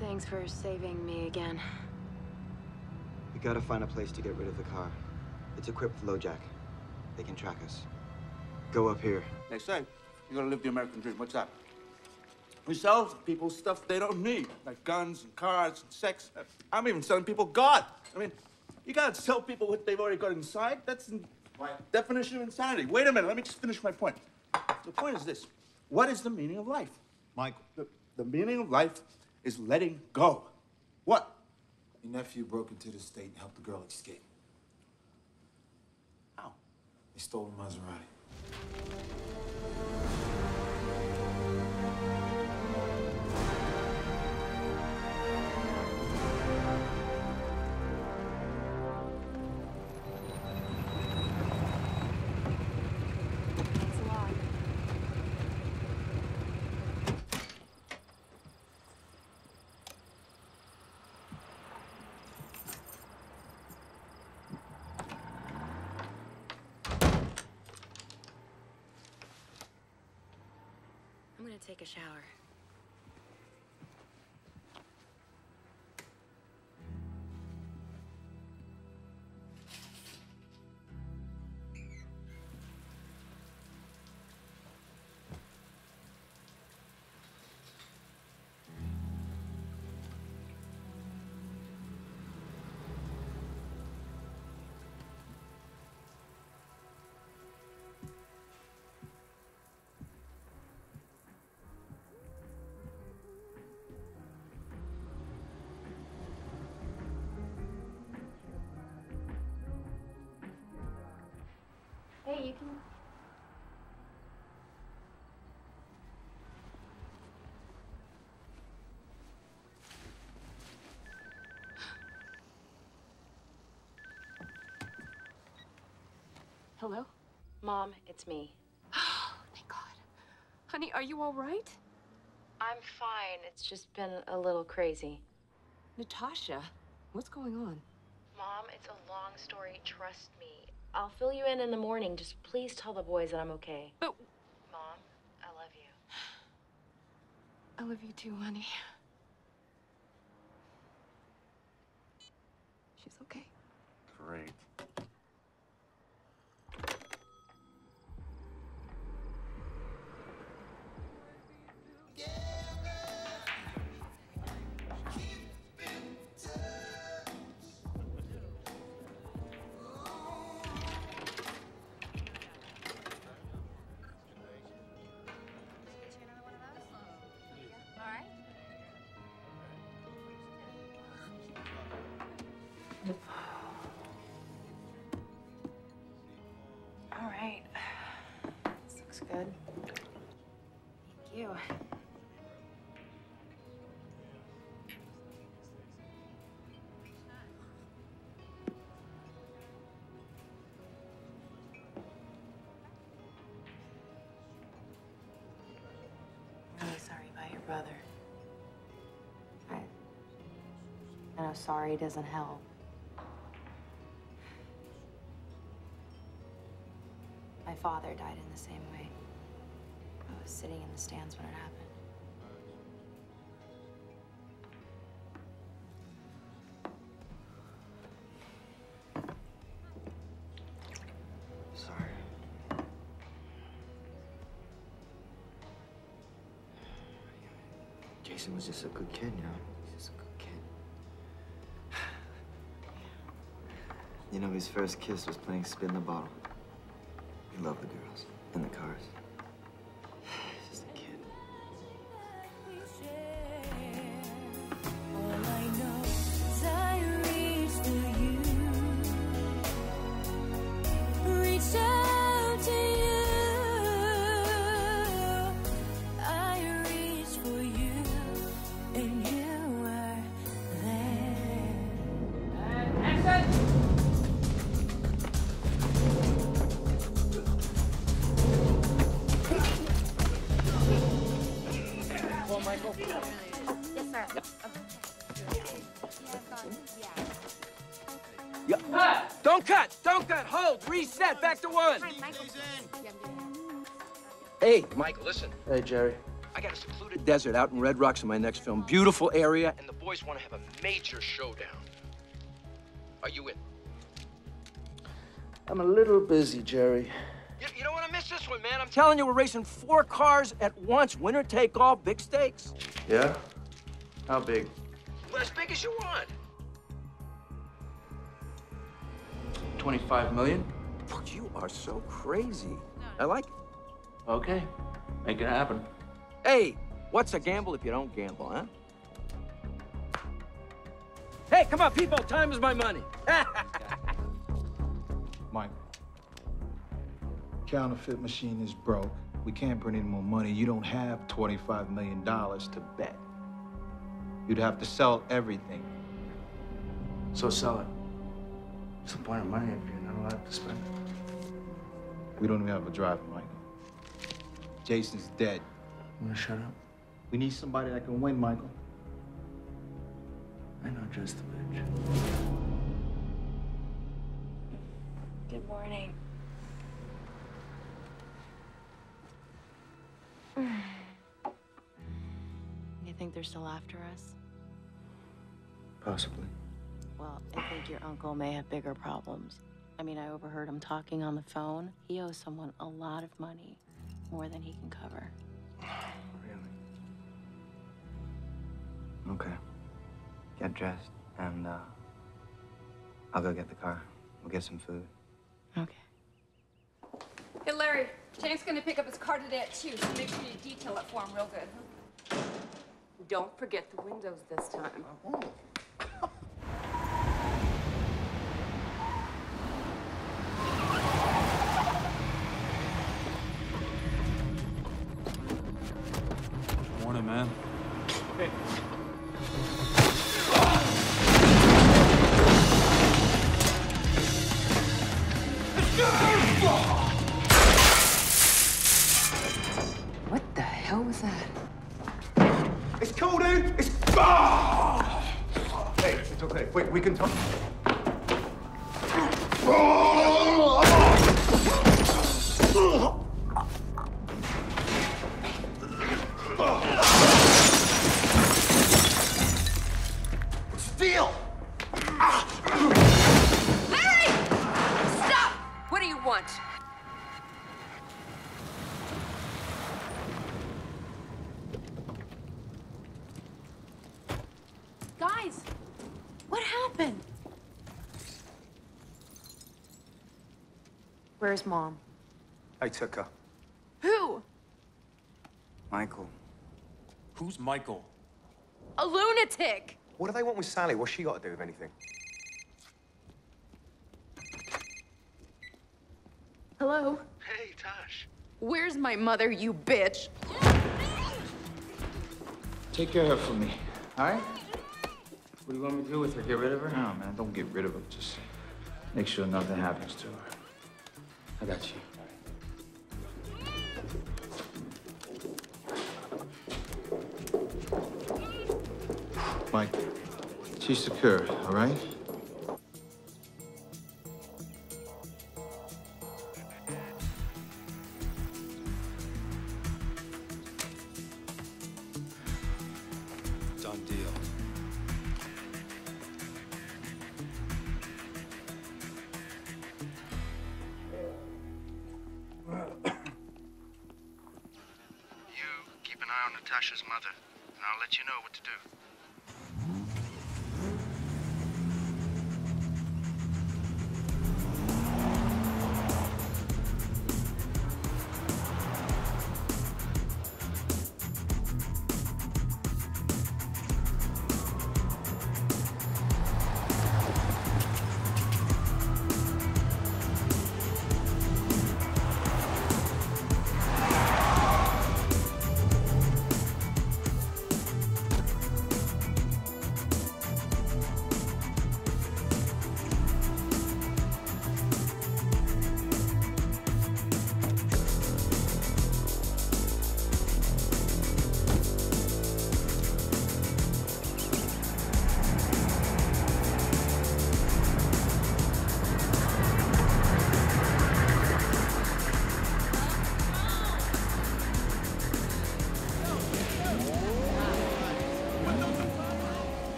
Thanks for saving me again. We gotta find a place to get rid of the car. It's equipped with LoJack. They can track us. Go up here. They say you're gonna live the American dream. What's that? We sell people stuff they don't need, like guns and cars and sex. I'm even selling people God. I mean, you gotta sell people what they've already got inside. That's the definition of insanity. Wait a minute, let me just finish my point. The point is this. What is the meaning of life? Michael. The meaning of life is letting go. What? Your nephew broke into the state and helped the girl escape. How? They stole a Maserati. It's locked. Take a shower. Hey, you can... Hello? Mom, it's me. Oh, thank God. Honey, are you all right? I'm fine. It's just been a little crazy. Natasha, what's going on? Mom, it's a long story. Trust me. I'll fill you in the morning. Just please tell the boys that I'm okay. But... Mom, I love you. I love you too, honey. She's okay. Great. Good. Thank you. I'm really sorry about your brother. I know sorry doesn't help. My father died in the same way. I was sitting in the stands when it happened. Sorry. Jason was just a good kid, you know? He's just a good kid. You know, his first kiss was playing spin the bottle. He loved the girls and the cars. All I know is I Cut! Don't cut! Don't cut! Hold! Reset! Back to one! Hi, Michael. Hey, Michael, listen. Hey, Jerry. I got a secluded desert out in Red Rocks in my next film. Beautiful area, and the boys want to have a major showdown. Are you in? I'm a little busy, Jerry. You don't want to miss this one, man. I'm telling you, we're racing 4 cars at once. Winner take all, big stakes. Yeah? How big? Well, as big as you want. 25 million? You are so crazy. I like it. Okay. Make it happen. Hey, what's a gamble if you don't gamble, huh? Hey, come on, people. Time is my money. Mike, counterfeit machine is broke. We can't print any more money. You don't have $25 million to bet. You'd have to sell everything. So sell it. What's the point of money if you're not allowed to spend it? We don't even have a driver, Michael. Jason's dead. You wanna shut up? We need somebody that can win, Michael. I know just the bitch. Good morning. You think they're still after us? Possibly. Well, I think your uncle may have bigger problems. I mean, I overheard him talking on the phone. He owes someone a lot of money, more than he can cover. Really? Okay. Get dressed, and I'll go get the car. We'll get some food. Okay. Hey, Larry. Jake's gonna pick up his car today at 2, so make sure you detail it for him real good. Don't forget the windows this time. Oh. Man. Hey. What the hell was that? It's cool, dude. It's... Hey, it's okay. Wait, we can talk. Where's Mom? I took her. Who? Michael. Who's Michael? A lunatic! What do they want with Sally? What's she got to do with anything? Hello? Hey, Tosh. Where's my mother, you bitch? Take care of her for me, all right? What do you want me to do with her? Get rid of her? No, man, don't get rid of her. Just make sure nothing happens to her. I got you. Mike, she's secure, all right? Done deal. Natasha's mother, and I'll let you know what to do.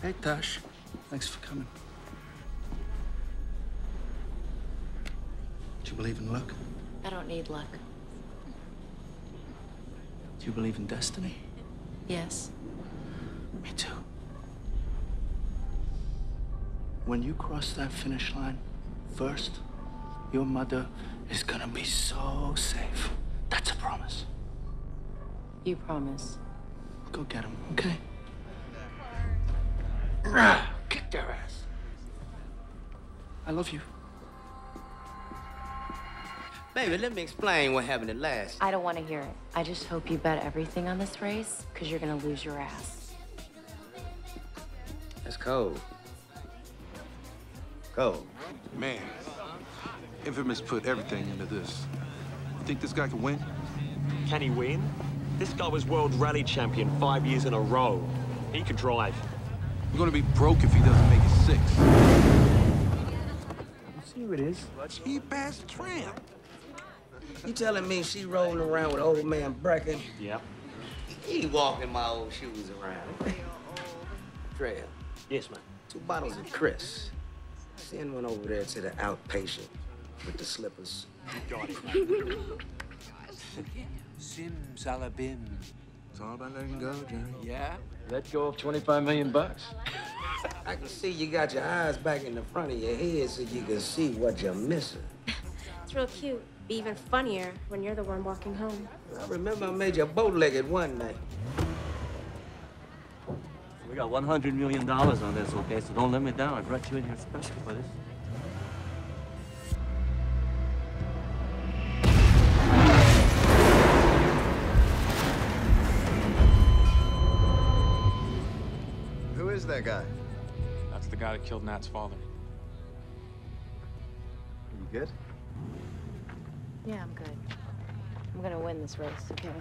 Hey, Tash. Thanks for coming. Do you believe in luck? I don't need luck. Do you believe in destiny? Yes. Me too. When you cross that finish line first, your mother is gonna be so safe. That's a promise. You promise. Go get him, okay? Kick their ass. I love you. Baby, let me explain what happened at last. I don't want to hear it. I just hope you bet everything on this race, because you're going to lose your ass. That's cold. Cold. Man, Infamous put everything into this. You think this guy can win? Can he win? This guy was world rally champion 5 years in a row. He could drive. We're gonna be broke if he doesn't make it 6. You see who it is? Cheap-ass tramp. You telling me she rolling around with old man Brecken? Yep. He walking my old shoes around. Drea. Yes, man. 2 bottles of Chris. Send one over there to the outpatient with the slippers. You got it. Simsalabim. It's all about letting go, Jerry. Yeah? Let go of $25 million bucks. I can see you got your eyes back in the front of your head so you can see what you're missing. It's real cute. Be even funnier when you're the one walking home. I remember I made you bow-legged one night. We got $100 million on this, okay? So don't let me down. I brought you in here special for this. That guy? That's the guy that killed Nat's father. Are you good? Yeah, I'm good. I'm gonna win this race, okay?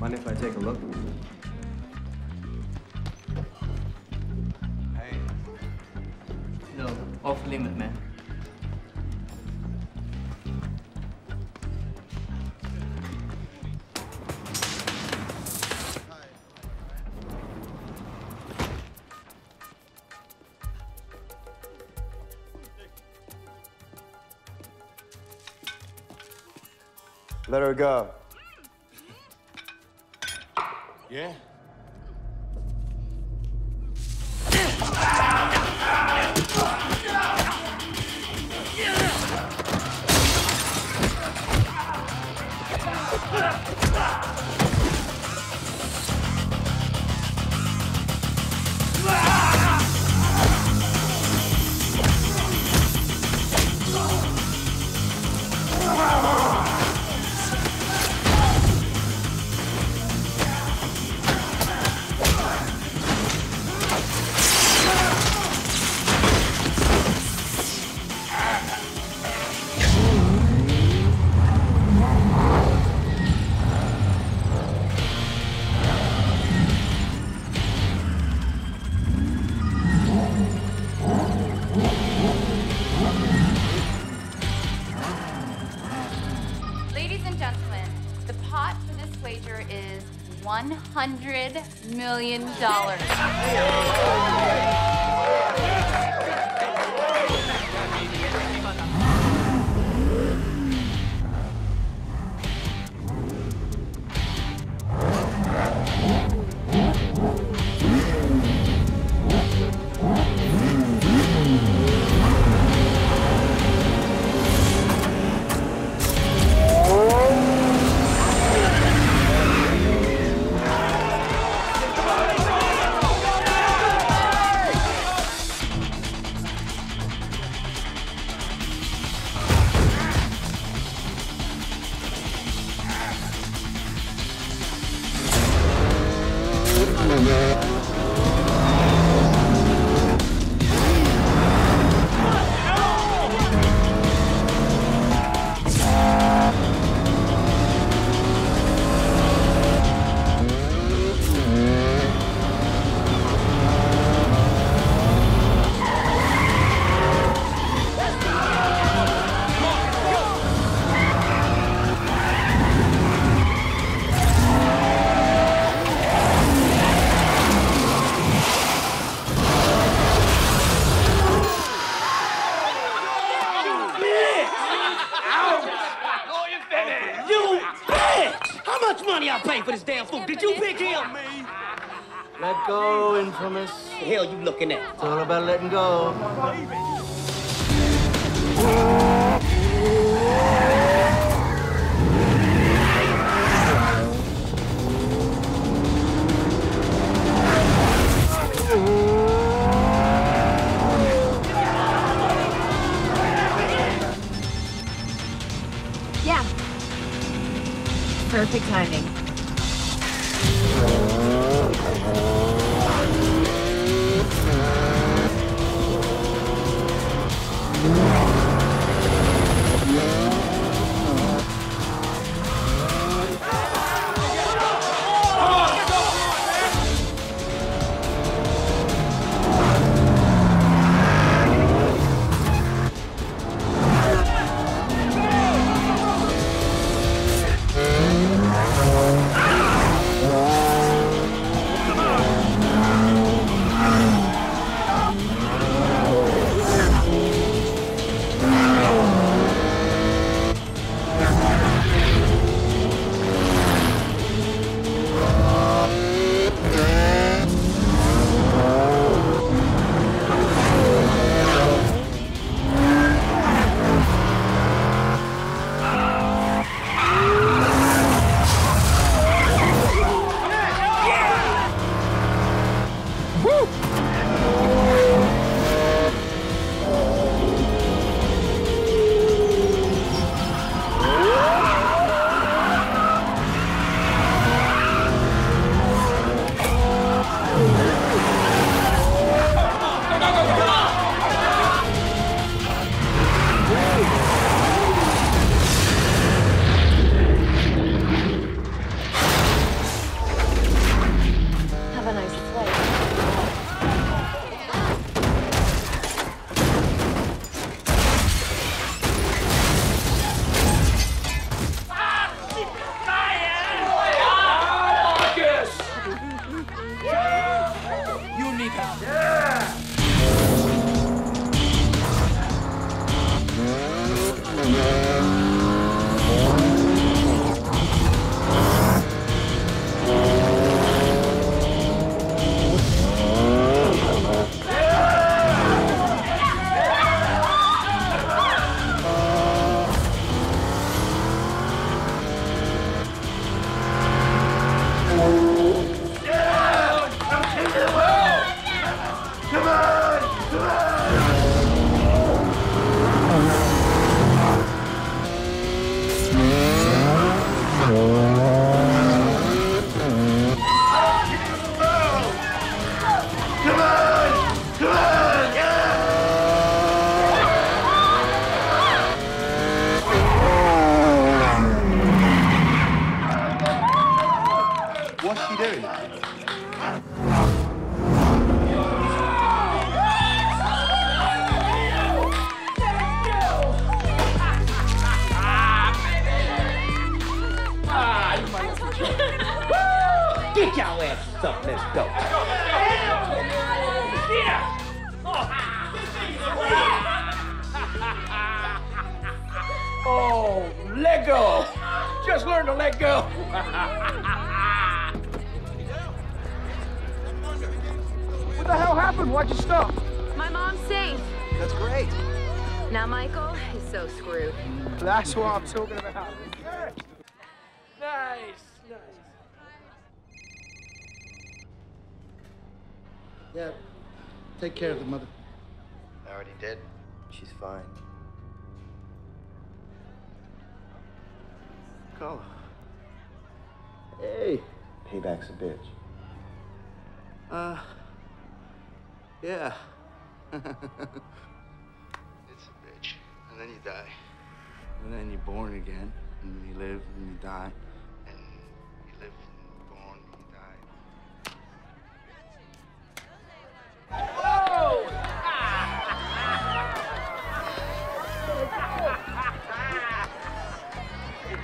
Mind if I take a look? Off limit, man. Let her go. Yeah. $100 million. much money I paid for this damn fool? Did you pick him? Let go, Infamous. The hell you looking at? It's all about letting go. Yeah. Perfect timing. Talking about. Yes. Nice. Yeah, take care of the mother. I already did. She's fine. Carlo. Hey. Payback's a bitch. Yeah. It's a bitch. And then you die. And then you're born again, and you live, and you die. And you live, and you're born, and you die. Whoa!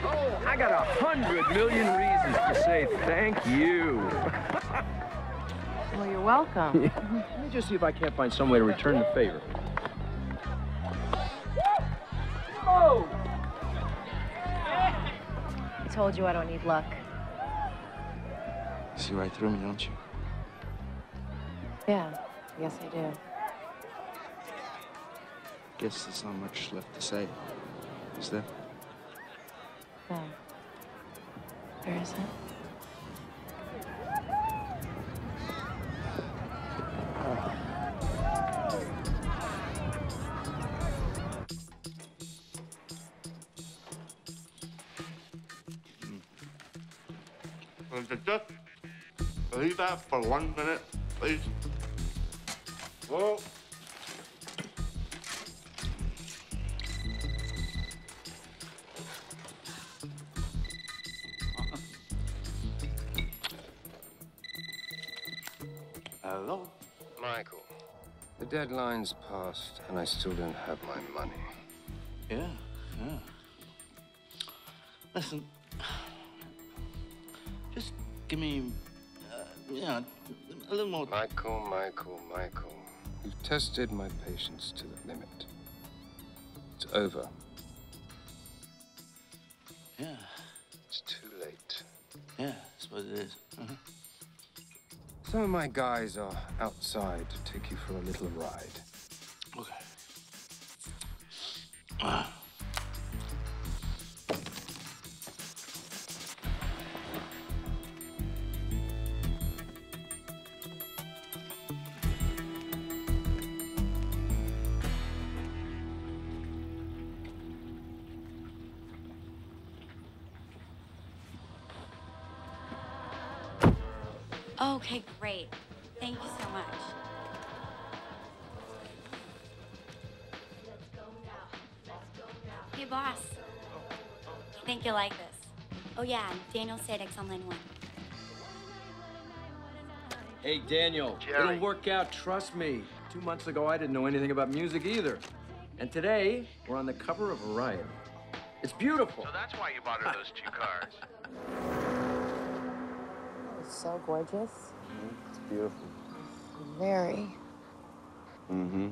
Oh, I got 100 million reasons to say thank you. Well, you're welcome. Let me just see if I can't find some way to return the favor. I told you I don't need luck. You see right through me, don't you? Yeah, yes I do. Guess there's not much left to say, is there? No. There isn't. Could you just leave that for 1 minute, please? Whoa. Hello? Michael, the deadline's passed and I still don't have my money. Yeah. Listen. Just give me, a little more... Michael. You've tested my patience to the limit. It's over. Yeah. It's too late. Yeah, I suppose it is. Uh-huh. Some of my guys are outside to take you for a little ride. Okay. Okay, great. Thank you so much. Let's go now. Hey, boss. Do you think you'll like this? Oh, yeah, Daniel Sadek's on line 1. Hey, Daniel. Jerry. It'll work out, trust me. 2 months ago, I didn't know anything about music either. And today, we're on the cover of Orion. It's beautiful. So that's why you bought her those 2 cars. So gorgeous. Mm-hmm. It's beautiful. Very. Mm-hmm.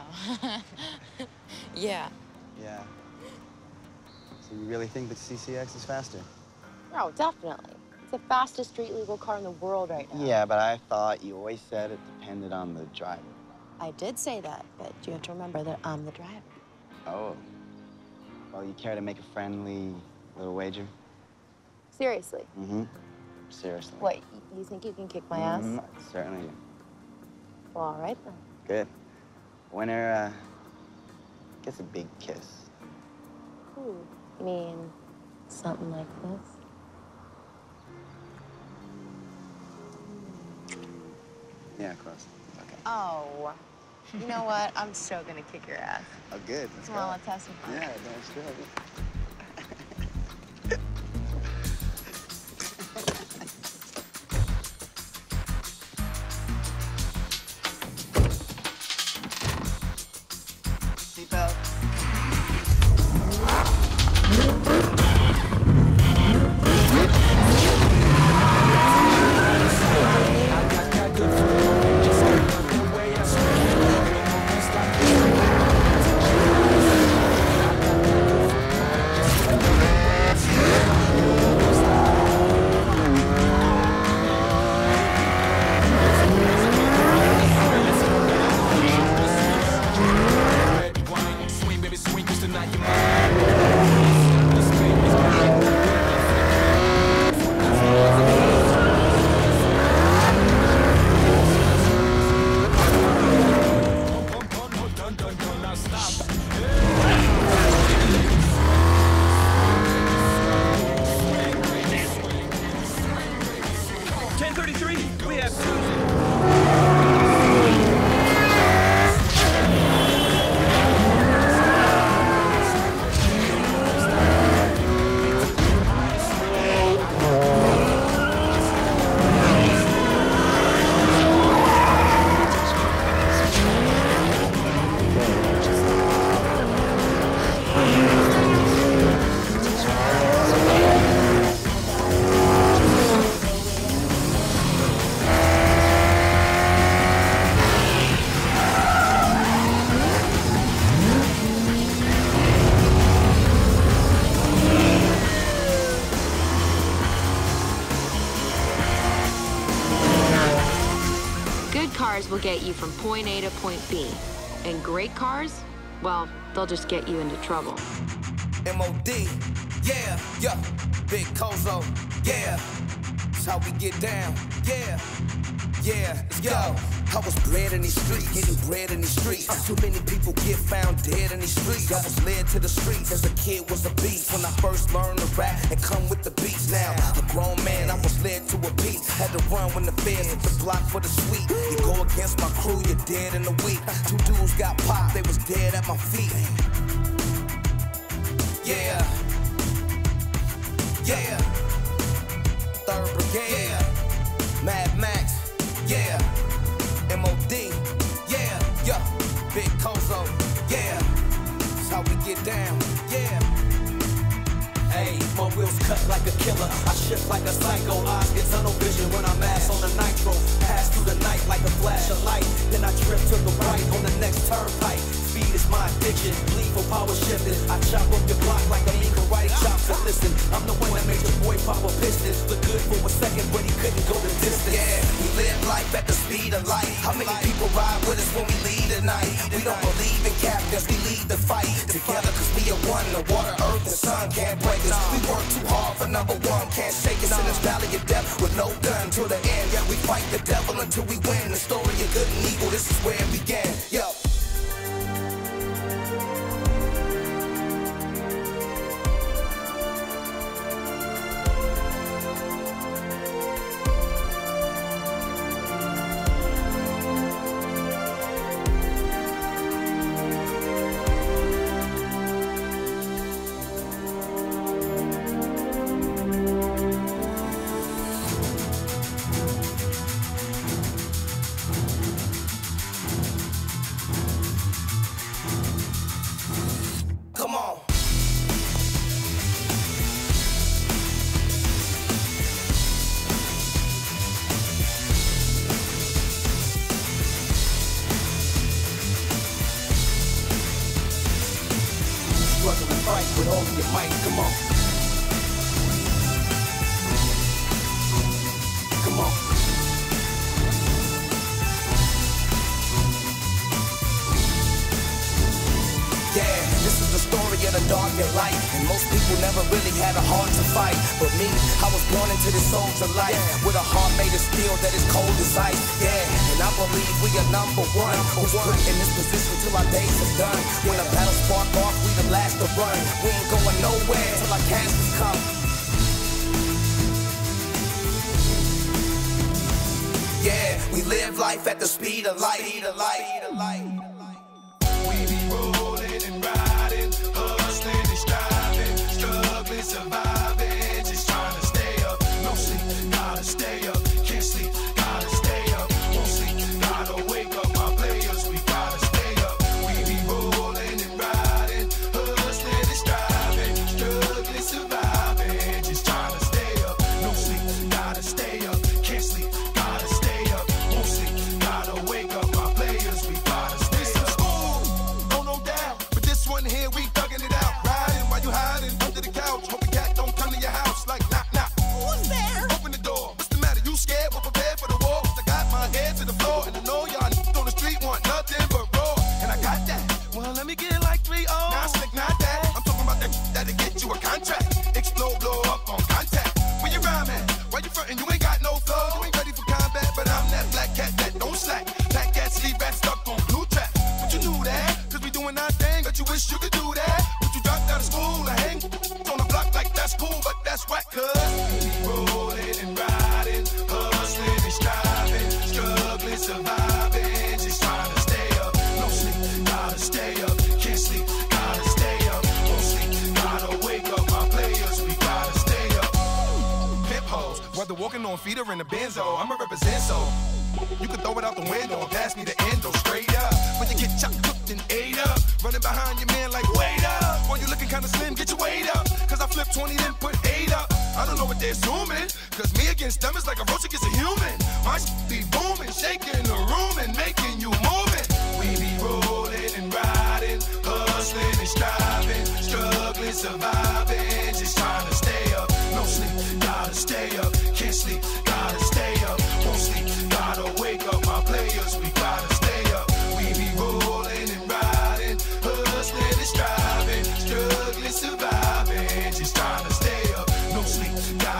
Oh. Yeah. So you really think the CCX is faster? No, definitely. It's the fastest street legal car in the world right now. Yeah, but I thought you always said it depended on the driver. I did say that, but you have to remember that I'm the driver. Oh. Well, you care to make a friendly little wager? Seriously? Mm-hmm. Seriously. What, you think you can kick my ass? Certainly do. Well, all right, then. Good. Winner gets a big kiss. Ooh. You mean something like this? Yeah, close. Okay. Oh. You know what? I'm so gonna kick your ass. Oh, good. Let's go. Well, let's have some fun. Yeah, that's good. will get you from point A to point B. And great cars, well, they'll just get you into trouble. M.O.D. Yeah, yeah. Big Cozo. Yeah. That's how we get down. Yeah. Yeah, let's go. I was bred in these streets, getting bread in these streets. Too many people get found dead in these streets. I was led to the streets as a kid was a beast. When I first learned to rap and come with the beats. Now, a grown man, I was led to a piece. Had to run when the feds hit the block for the sweet. You go against my crew, you're dead in a week. Two dudes got popped, they was dead at my feet. Yeah. Yeah. Third Brigade. Yeah. Mad Max. Yeah, M.O.D. Yeah, yeah, Big Cozo. Yeah, that's how we get down. Yeah. Ayy, my wheels cut like a killer. I shift like a psycho. Eyes get tunnel vision when I'm ass on the nitro. Pass through the night like a flash of light. Then I trip to the right on the next turnpike. Speed is my addiction. Bleed for power shifting. I chop up your block like a mean karate chop. But listen, I'm the one that made your boy pop a piston. Look good for a second, but he couldn't go the distance. Yeah, we live life at the speed of light. How many people ride with us when we lead tonight? We don't believe in captains, we lead the fight. Together, cause we are one. The water, earth, the sun can't break. We work too hard for number one, can't shake us in this valley of death with no gun till the end. Yeah, we fight the devil until we win. The story of good and evil, this is where it began. Yo. Gotta stay up, won't sleep, gotta wake up my players, we got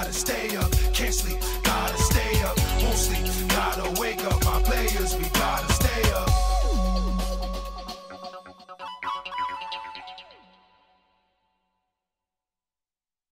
gotta stay up, can't sleep,